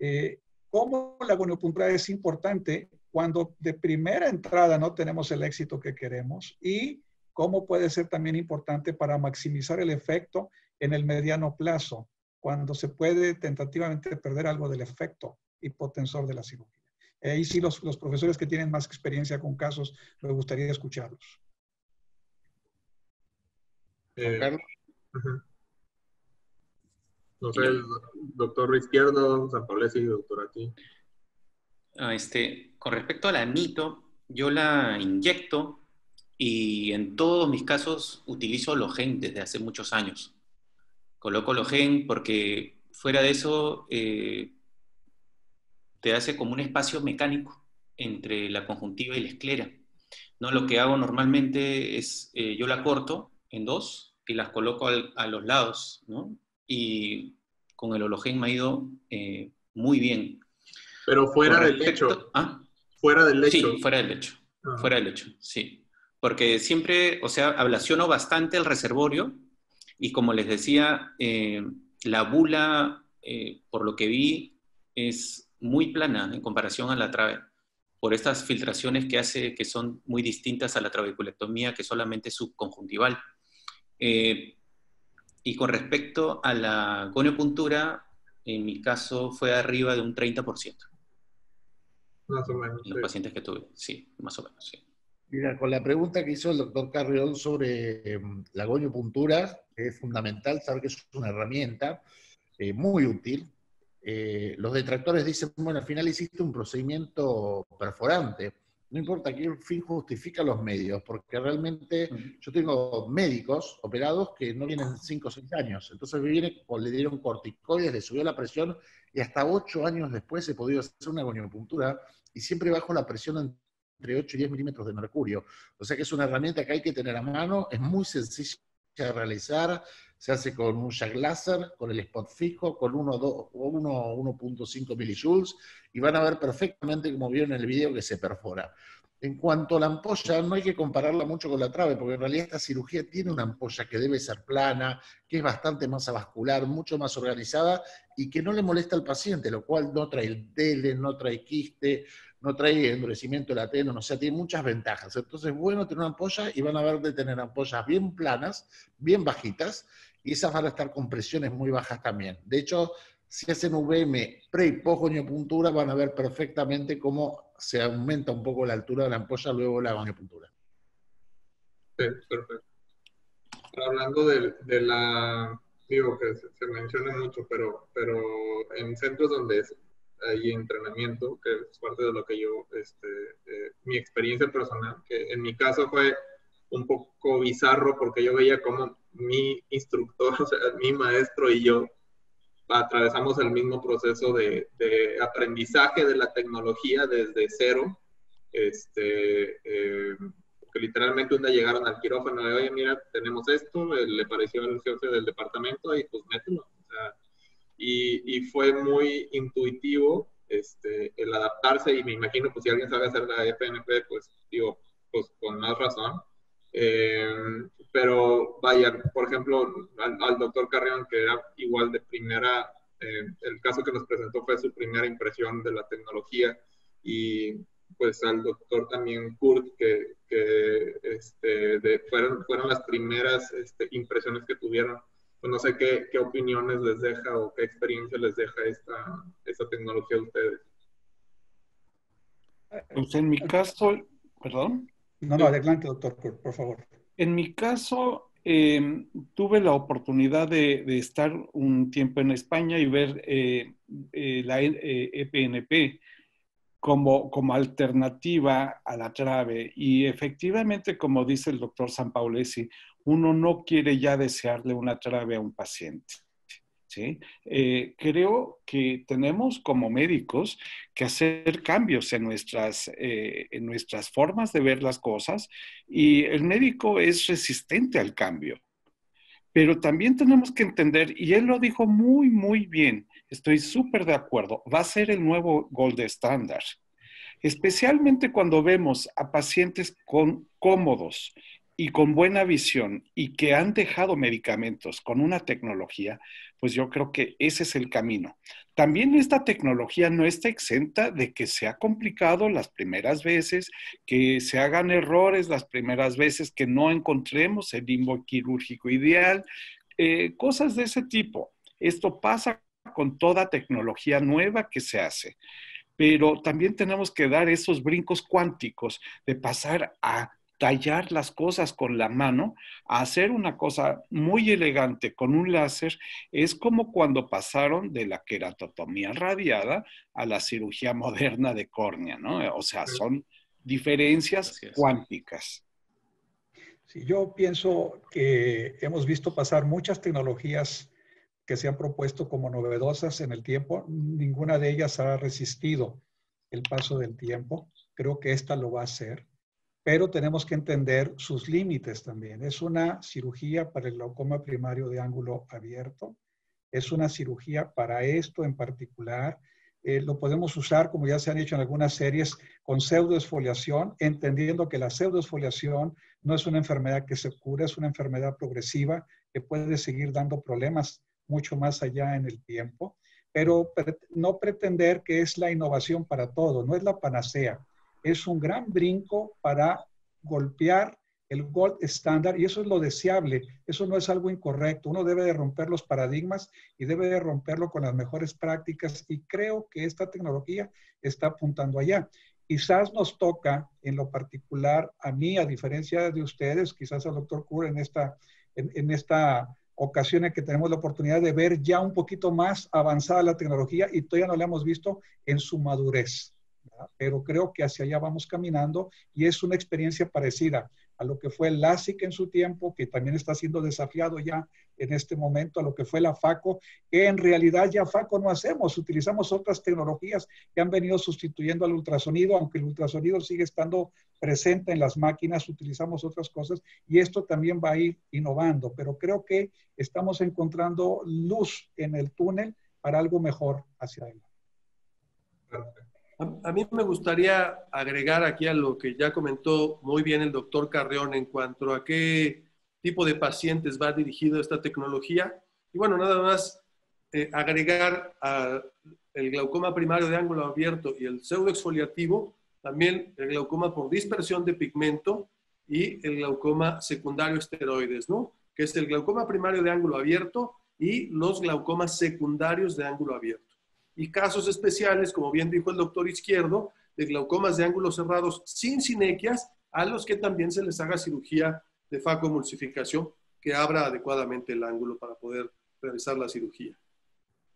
Eh, cómo la goniopuntura es importante cuando de primera entrada no tenemos el éxito que queremos y cómo puede ser también importante para maximizar el efecto en el mediano plazo, cuando se puede tentativamente perder algo del efecto hipotensor de la cirugía. Ahí eh, sí los, los profesores que tienen más experiencia con casos, me gustaría escucharlos. Eh, Carlos. Uh-huh. No sé, el doctor Izquierdo, Sampaolesi, doctor aquí. Ah, este, con respecto a la mito, yo la inyecto y en todos mis casos utilizo Ologen desde hace muchos años. Coloco Ologen porque fuera de eso eh, te hace como un espacio mecánico entre la conjuntiva y la esclera. ¿No? Lo que hago normalmente es, eh, yo la corto en dos y las coloco al, a los lados, ¿no? Y con el Ologen me ha ido eh, muy bien. Pero fuera del lecho. ¿Ah? Fuera del lecho. Sí, fuera del lecho. Ajá. Fuera del lecho, sí. Porque siempre, o sea, ablaciono bastante el reservorio y como les decía, eh, la bula, eh, por lo que vi, es muy plana en comparación a la trabe, por estas filtraciones que hace que son muy distintas a la trabeculectomía, que solamente es subconjuntival. Eh, Y con respecto a la goniopuntura, en mi caso fue arriba de un treinta por ciento. Más o menos. En los sí. pacientes que tuve, sí, más o menos, sí. Mira, con la pregunta que hizo el doctor Carreón sobre eh, la goniopuntura, es fundamental saber que es una herramienta eh, muy útil. Eh, los detractores dicen, bueno, al final hiciste un procedimiento perforante. No importa qué fin justifica los medios, porque realmente yo tengo médicos operados que no vienen cinco o seis años, entonces me vienen, o le dieron corticoides, le subió la presión, y hasta ocho años después he podido hacer una goniopuntura, y siempre bajo la presión entre ocho y diez milímetros de mercurio. O sea que es una herramienta que hay que tener a mano, es muy sencilla de realizar, se hace con un jack láser, con el spot fijo, con uno punto cinco millijoules, y van a ver perfectamente, como vieron en el video, que se perfora. En cuanto a la ampolla, no hay que compararla mucho con la trabe, porque en realidad esta cirugía tiene una ampolla que debe ser plana, que es bastante más avascular, mucho más organizada, y que no le molesta al paciente, lo cual no trae el dele, no trae quiste, no trae endurecimiento lateno, o sea, tiene muchas ventajas. Entonces, bueno, tener una ampolla, y van a ver de tener ampollas bien planas, bien bajitas, y esas van a estar con presiones muy bajas también. De hecho, si hacen U V M pre y post goniopuntura, van a ver perfectamente cómo se aumenta un poco la altura de la ampolla luego la goniopuntura. Sí, perfecto. Hablando de, de la... digo que se, se menciona mucho, pero, pero en centros donde es, hay entrenamiento, que es parte de lo que yo, este, eh, mi experiencia personal, que en mi caso fue un poco bizarro porque yo veía como mi instructor, o sea, mi maestro y yo atravesamos el mismo proceso de, de aprendizaje de la tecnología desde cero, este, eh, que literalmente un día llegaron al quirófano de, oye, mira, tenemos esto, le pareció al jefe del departamento y pues mételo, o sea, y, y fue muy intuitivo este, el adaptarse, y me imagino, pues si alguien sabe hacer la E P N P, pues digo, pues con más razón. Eh, pero vaya, por ejemplo, al, al doctor Carreón, que era igual de primera, eh, el caso que nos presentó fue su primera impresión de la tecnología, y pues al doctor también Curt, que, que este, de, fueron, fueron las primeras este, impresiones que tuvieron. Pues no sé qué, qué opiniones les deja o qué experiencia les deja esta, esta tecnología a ustedes. Pues en mi caso, perdón. No, no, adelante, doctor, por, por favor. En mi caso, eh, tuve la oportunidad de, de estar un tiempo en España y ver eh, eh, la eh, E P N P como, como alternativa a la trabe. Y efectivamente, como dice el doctor Sampaolesi, uno no quiere ya desearle una trabe a un paciente. ¿Sí? Eh, creo que tenemos como médicos que hacer cambios en nuestras, eh, en nuestras formas de ver las cosas, y el médico es resistente al cambio. Pero también tenemos que entender, y él lo dijo muy, muy bien, estoy súper de acuerdo, va a ser el nuevo gold estándar. Especialmente cuando vemos a pacientes con, cómodos, y con buena visión, y que han dejado medicamentos con una tecnología, pues yo creo que ese es el camino. También esta tecnología no está exenta de que sea complicado las primeras veces, que se hagan errores las primeras veces, que no encontremos el limbo quirúrgico ideal, eh, cosas de ese tipo. Esto pasa con toda tecnología nueva que se hace. Pero también tenemos que dar esos brincos cuánticos de pasar a tallar las cosas con la mano, a hacer una cosa muy elegante con un láser. Es como cuando pasaron de la queratotomía radiada a la cirugía moderna de córnea, ¿no? O sea, son diferencias cuánticas. Sí, yo pienso que hemos visto pasar muchas tecnologías que se han propuesto como novedosas en el tiempo. Ninguna de ellas ha resistido el paso del tiempo. Creo que esta lo va a hacer, pero tenemos que entender sus límites también. Es una cirugía para el glaucoma primario de ángulo abierto. Es una cirugía para esto en particular. Eh, lo podemos usar, como ya se han hecho en algunas series, con pseudoesfoliación, entendiendo que la pseudoesfoliación no es una enfermedad que se cura, es una enfermedad progresiva que puede seguir dando problemas mucho más allá en el tiempo, pero no pretender que es la innovación para todo, no es la panacea. Es un gran brinco para golpear el gold estándar y eso es lo deseable, eso no es algo incorrecto. Uno debe de romper los paradigmas y debe de romperlo con las mejores prácticas y creo que esta tecnología está apuntando allá. Quizás nos toca en lo particular a mí, a diferencia de ustedes, quizás al doctor Curt en esta, en, en esta ocasiones que tenemos la oportunidad de ver ya un poquito más avanzada la tecnología y todavía no la hemos visto en su madurez, ¿verdad? Pero creo que hacia allá vamos caminando y es una experiencia parecida a lo que fue el LASIK en su tiempo, que también está siendo desafiado ya en este momento, a lo que fue la FACO, que en realidad ya FACO no hacemos, utilizamos otras tecnologías que han venido sustituyendo al ultrasonido, aunque el ultrasonido sigue estando presente en las máquinas, utilizamos otras cosas y esto también va a ir innovando, pero creo que estamos encontrando luz en el túnel para algo mejor hacia adelante. Perfecto. A mí me gustaría agregar aquí a lo que ya comentó muy bien el doctor Carreón en cuanto a qué tipo de pacientes va dirigido esta tecnología. Y bueno, nada más eh, agregar a el glaucoma primario de ángulo abierto y el pseudoexfoliativo, también el glaucoma por dispersión de pigmento y el glaucoma secundario esteroides, ¿no? Que es el glaucoma primario de ángulo abierto y los glaucomas secundarios de ángulo abierto. Y casos especiales, como bien dijo el doctor Izquierdo, de glaucomas de ángulos cerrados sin sinequias, a los que también se les haga cirugía de facomulsificación que abra adecuadamente el ángulo para poder realizar la cirugía.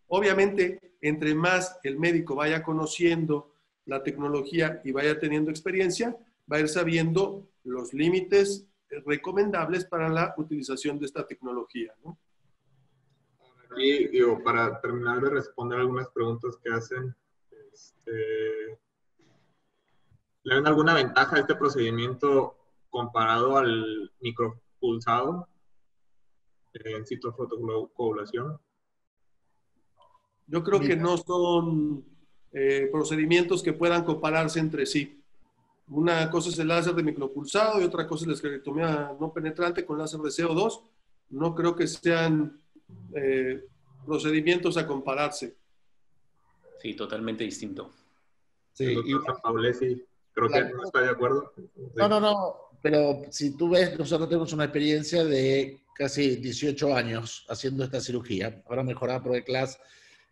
Obviamente, entre más el médico vaya conociendo la tecnología y vaya teniendo experiencia, va a ir sabiendo los límites recomendables para la utilización de esta tecnología, ¿no? Y digo, para terminar de responder algunas preguntas que hacen, este, ¿le ven alguna ventaja a este procedimiento comparado al micropulsado en citofotoglobación? Yo creo que no son eh, procedimientos que puedan compararse entre sí. Una cosa es el láser de micropulsado y otra cosa es la esclerectomía no penetrante con láser de C O dos. No creo que sean Eh, procedimientos a compararse. Sí, totalmente distinto. Sí, el doctor Sampaolesi, creo que no está de acuerdo. Sí. No, no, no, pero si tú ves, nosotros tenemos una experiencia de casi dieciocho años haciendo esta cirugía, ahora mejorada por el CLAS,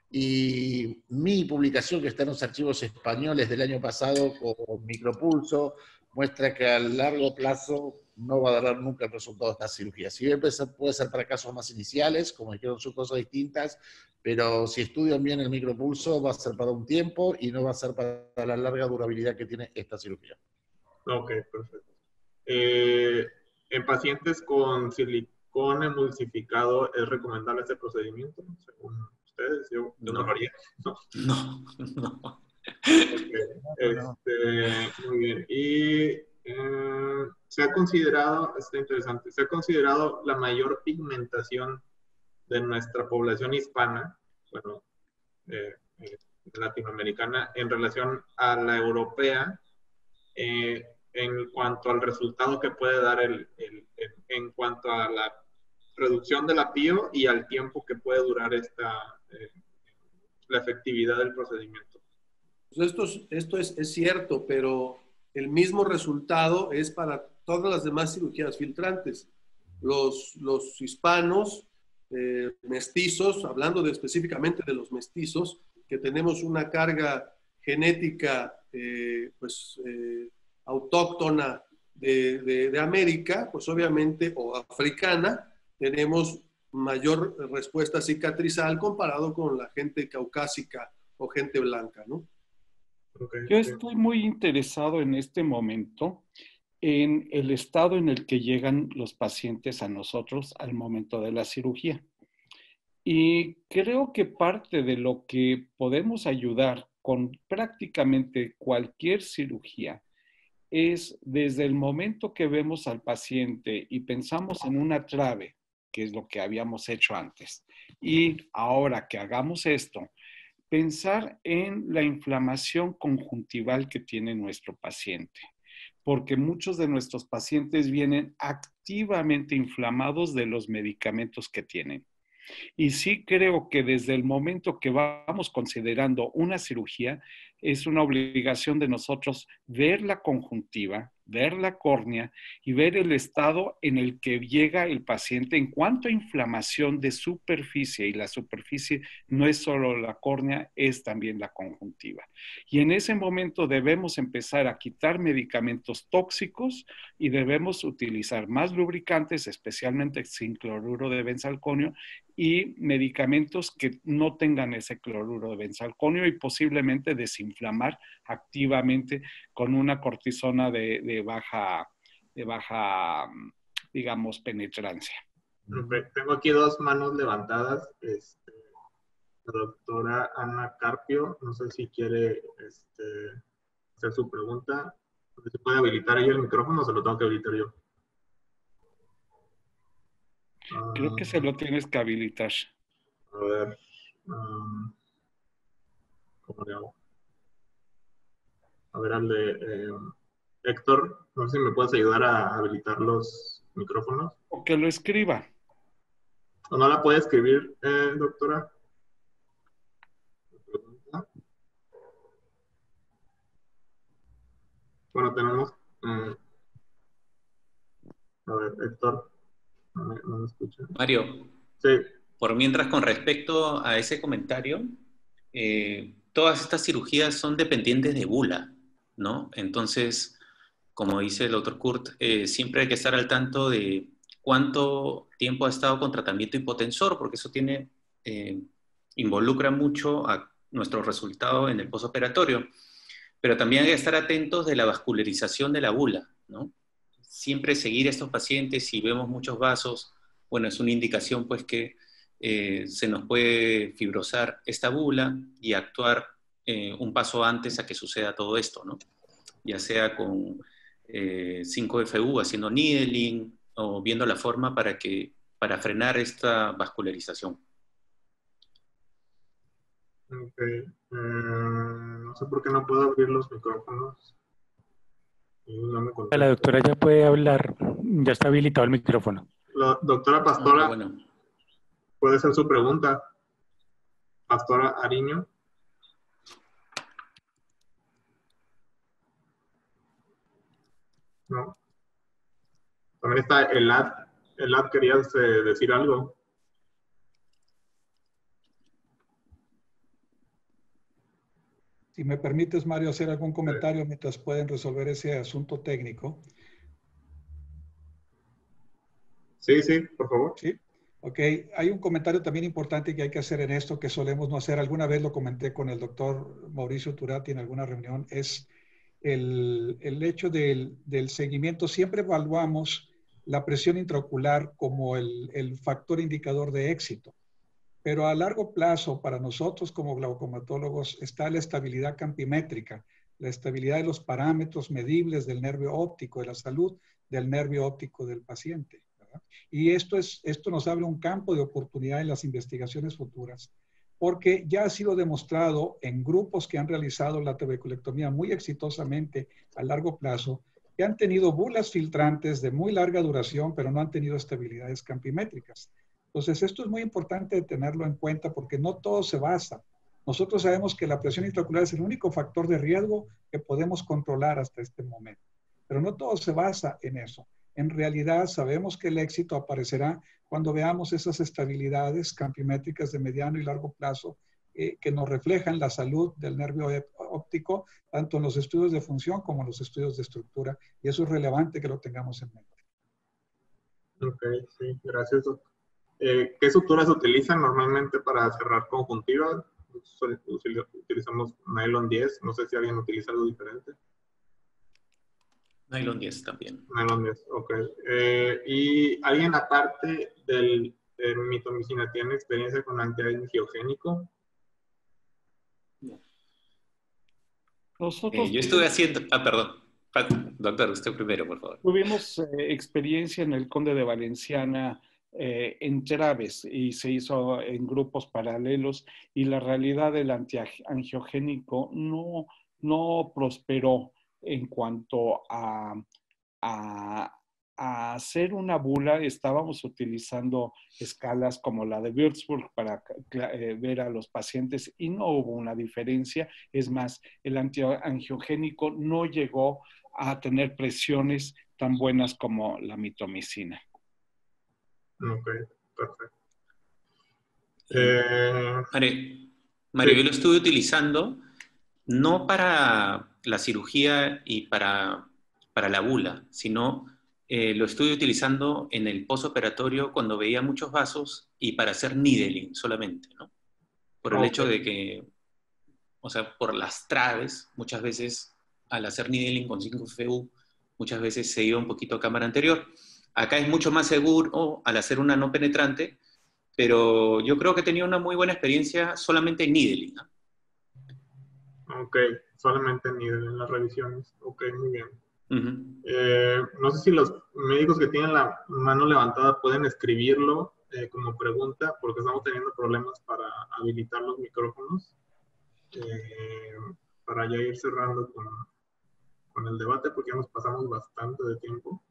y mi publicación que está en los archivos españoles del año pasado con micropulso muestra que a largo plazo no va a dar nunca el resultado de esta cirugía. Si bien puede ser para casos más iniciales, como dijeron, son cosas distintas, pero si estudian bien el micropulso va a ser para un tiempo y no va a ser para la larga durabilidad que tiene esta cirugía. Ok, perfecto. Eh, ¿En pacientes con silicón emulsificado es recomendable este procedimiento? Según ustedes, yo, yo no lo haría. No, no, no. Okay. Este, muy bien. Y Eh, se ha considerado, está interesante, se ha considerado la mayor pigmentación de nuestra población hispana, bueno, eh, eh, latinoamericana, en relación a la europea, eh, en cuanto al resultado que puede dar el, el, el en cuanto a la reducción de la P I O y al tiempo que puede durar esta, eh, la efectividad del procedimiento. Pues esto es, esto es, es cierto, pero el mismo resultado es para todas las demás cirugías filtrantes. Los, los hispanos, eh, mestizos, hablando de, específicamente de los mestizos, que tenemos una carga genética eh, pues, eh, autóctona de, de, de América, pues obviamente, o africana, tenemos mayor respuesta cicatrizal comparado con la gente caucásica o gente blanca, ¿no? Okay, Yo okay. estoy muy interesado en este momento en el estado en el que llegan los pacientes a nosotros al momento de la cirugía. Y creo que parte de lo que podemos ayudar con prácticamente cualquier cirugía es desde el momento que vemos al paciente y pensamos en una trabe, que es lo que habíamos hecho antes, y ahora que hagamos esto, pensar en la inflamación conjuntival que tiene nuestro paciente, porque muchos de nuestros pacientes vienen activamente inflamados de los medicamentos que tienen. Y sí creo que desde el momento que vamos considerando una cirugía, es una obligación de nosotros ver la conjuntiva, ver la córnea y ver el estado en el que llega el paciente en cuanto a inflamación de superficie. Y la superficie no es solo la córnea, es también la conjuntiva. Y en ese momento debemos empezar a quitar medicamentos tóxicos y debemos utilizar más lubricantes, especialmente sin cloruro de benzalconio, y medicamentos que no tengan ese cloruro de benzalconio y posiblemente desinflamar activamente con una cortisona de, de, baja, de baja, digamos, penetrancia. Okay. Tengo aquí dos manos levantadas. Este, la doctora Ana Carpio, no sé si quiere este, hacer su pregunta. ¿Se puede habilitar ella el micrófono o se lo tengo que habilitar yo? Creo que se lo tienes que habilitar. A ver. Um, ¿Cómo le hago? A ver, al de eh, Héctor, no sé si me puedes ayudar a habilitar los micrófonos. O que lo escriba. ¿O no la puede escribir, eh, doctora? Bueno, tenemos... Eh, a ver, Héctor. No me escucha. Mario, sí. Por mientras, con respecto a ese comentario, eh, todas estas cirugías son dependientes de bula, ¿no? Entonces, como dice el doctor Curt, eh, siempre hay que estar al tanto de cuánto tiempo ha estado con tratamiento hipotensor, porque eso tiene, eh, involucra mucho a nuestro resultado en el postoperatorio. Pero también hay que estar atentos de la vascularización de la bula, ¿no? Siempre seguir a estos pacientes, si vemos muchos vasos, bueno, es una indicación pues que eh, se nos puede fibrosar esta bula y actuar eh, un paso antes a que suceda todo esto, ¿no? Ya sea con eh, cinco F U haciendo needling o viendo la forma para, que, para frenar esta vascularización. Ok. Uh, no sé por qué no puedo abrir los micrófonos. La doctora ya puede hablar, ya está habilitado el micrófono. La doctora Pastora, ah, bueno. puede hacer su pregunta. Pastora Ariño. No. También está Elad. Elad, ¿querías eh, decir algo? Si me permites, Mario, hacer algún comentario mientras pueden resolver ese asunto técnico. Sí, sí, por favor. Sí, ok. Hay un comentario también importante que hay que hacer en esto que solemos no hacer. Alguna vez lo comenté con el doctor Mauricio Turati en alguna reunión. Es el, el hecho del, del seguimiento. Siempre evaluamos la presión intraocular como el, el factor indicador de éxito. Pero a largo plazo, para nosotros como glaucomatólogos, está la estabilidad campimétrica, la estabilidad de los parámetros medibles del nervio óptico, de la salud del nervio óptico del paciente, ¿verdad? Y esto, es, esto nos abre un campo de oportunidad en las investigaciones futuras, porque ya ha sido demostrado en grupos que han realizado la trabeculectomía muy exitosamente a largo plazo, que han tenido bulas filtrantes de muy larga duración, pero no han tenido estabilidades campimétricas. Entonces, esto es muy importante tenerlo en cuenta porque no todo se basa. Nosotros sabemos que la presión intraocular es el único factor de riesgo que podemos controlar hasta este momento, pero no todo se basa en eso. En realidad, sabemos que el éxito aparecerá cuando veamos esas estabilidades campimétricas de mediano y largo plazo eh, que nos reflejan la salud del nervio óptico, tanto en los estudios de función como en los estudios de estructura. Y eso es relevante que lo tengamos en mente. Ok, sí, gracias, doctor. Eh, ¿Qué suturas utilizan normalmente para cerrar conjuntivas? Utilizamos nylon diez. No sé si alguien utiliza algo diferente. Nylon diez también. Nylon diez, ok. Eh, ¿Y alguien aparte del, del mitomicina tiene experiencia con antiangiogénico? No. Nosotros... Eh, yo estuve haciendo... Ah, perdón. Doctor, usted primero, por favor. Tuvimos eh, experiencia en el Conde de Valenciana eh, en Traves y se hizo en grupos paralelos y la realidad del antiangiogénico no, no prosperó en cuanto a, a, a hacer una bula. Estábamos utilizando escalas como la de Würzburg para eh, ver a los pacientes y no hubo una diferencia. Es más, el antiangiogénico no llegó a tener presiones tan buenas como la mitomicina. Ok, perfecto. Eh, Mario, Mario sí. Yo lo estuve utilizando no para la cirugía y para, para la bula, sino eh, lo estuve utilizando en el postoperatorio cuando veía muchos vasos y para hacer needling solamente, ¿no? Por el okay. hecho de que, o sea, por las traves, muchas veces al hacer needling con cinco F U, muchas veces se iba un poquito a cámara anterior. Acá es mucho más seguro oh, al hacer una no penetrante, pero yo creo que tenía una muy buena experiencia solamente en needling, ¿no? Ok, solamente nivel en las revisiones. Ok, muy bien. Uh-huh. eh, no sé si los médicos que tienen la mano levantada pueden escribirlo eh, como pregunta, porque estamos teniendo problemas para habilitar los micrófonos. Eh, para ya ir cerrando con, con el debate, porque ya nos pasamos bastante de tiempo.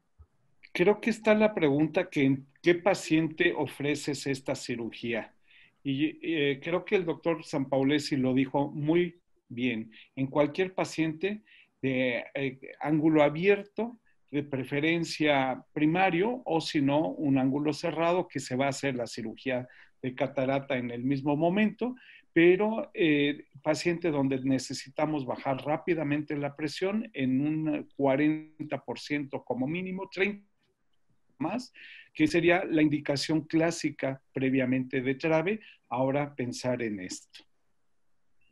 Creo que está la pregunta que, ¿qué paciente ofreces esta cirugía? Y eh, creo que el doctor Sampaolesi lo dijo muy bien, en cualquier paciente de eh, ángulo abierto, de preferencia primario, o si no, un ángulo cerrado que se va a hacer la cirugía de catarata en el mismo momento, pero eh, paciente donde necesitamos bajar rápidamente la presión en un cuarenta por ciento como mínimo, treinta por ciento más, que sería la indicación clásica previamente de trave, ahora pensar en esto.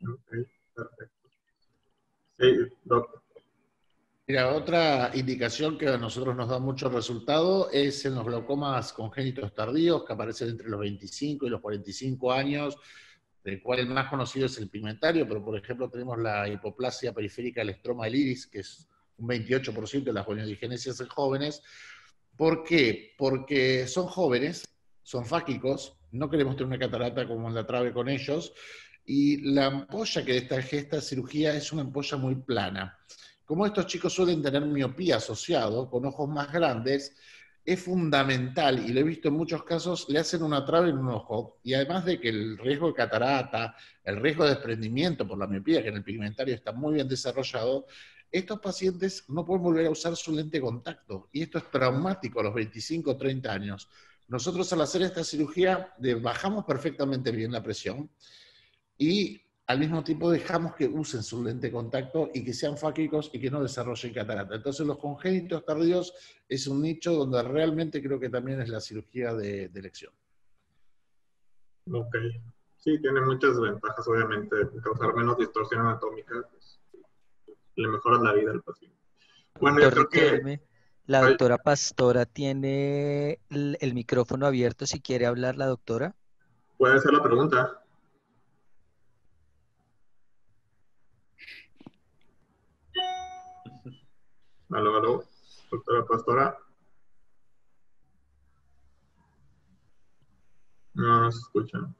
Okay. Perfecto. Sí, doctor. Mira, otra indicación que a nosotros nos da mucho resultado es en los glaucomas congénitos tardíos que aparecen entre los veinticinco y los cuarenta y cinco años, del cual el más conocido es el pigmentario, pero por ejemplo tenemos la hipoplasia periférica del estroma del iris, que es un veintiocho por ciento de las goniogenesias en jóvenes. ¿Por qué? Porque son jóvenes, son fáquicos, no queremos tener una catarata como en la trave con ellos, y la ampolla que destaca esta cirugía es una ampolla muy plana. Como estos chicos suelen tener miopía asociado, con ojos más grandes, es fundamental, y lo he visto en muchos casos, le hacen una trave en un ojo, y además de que el riesgo de catarata, el riesgo de desprendimiento por la miopía, que en el pigmentario está muy bien desarrollado, estos pacientes no pueden volver a usar su lente de contacto, y esto es traumático a los veinticinco o treinta años. Nosotros al hacer esta cirugía bajamos perfectamente bien la presión, y al mismo tiempo dejamos que usen su lente de contacto y que sean fáquicos y que no desarrollen catarata. Entonces los congénitos tardíos es un nicho donde realmente creo que también es la cirugía de, de elección. Ok. Sí, tiene muchas ventajas, obviamente. Causar menos distorsión anatómica, pues, le mejora la vida al paciente. Bueno, doctor, yo creo que... La doctora Pastora tiene el, el micrófono abierto si quiere hablar la doctora. Puede hacer la pregunta. Aló, aló, doctora Pastora. No nos escuchan.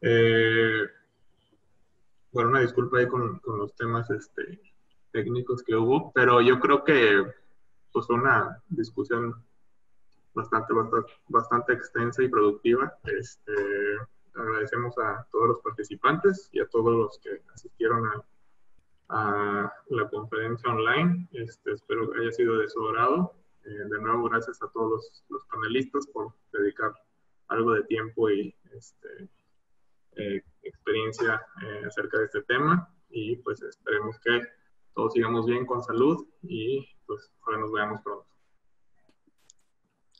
Eh, bueno, una disculpa ahí con, con los temas este, técnicos que hubo, pero yo creo que pues, fue una discusión bastante, bastante, bastante extensa y productiva. Este, agradecemos a todos los participantes y a todos los que asistieron a, a la conferencia online. Este, espero que haya sido de su agrado. Eh, de nuevo, gracias a todos los, los panelistas por dedicar algo de tiempo y este, eh, experiencia eh, acerca de este tema. Y pues esperemos que todos sigamos bien con salud y pues ojalá nos veamos pronto.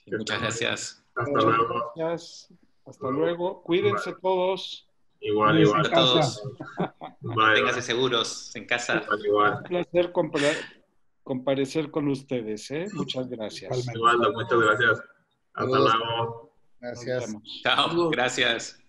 Muchas gracias. Hasta Muchas luego. Gracias. Hasta luego. luego. Cuídense Bye. todos. Igual, Cuídense igual. A todos. Ténganse seguros en casa. Igual, igual. Un placer comparecer con ustedes. ¿eh? Muchas gracias. Igual, muchas gracias. Hasta luego. Gracias. Chao. Gracias.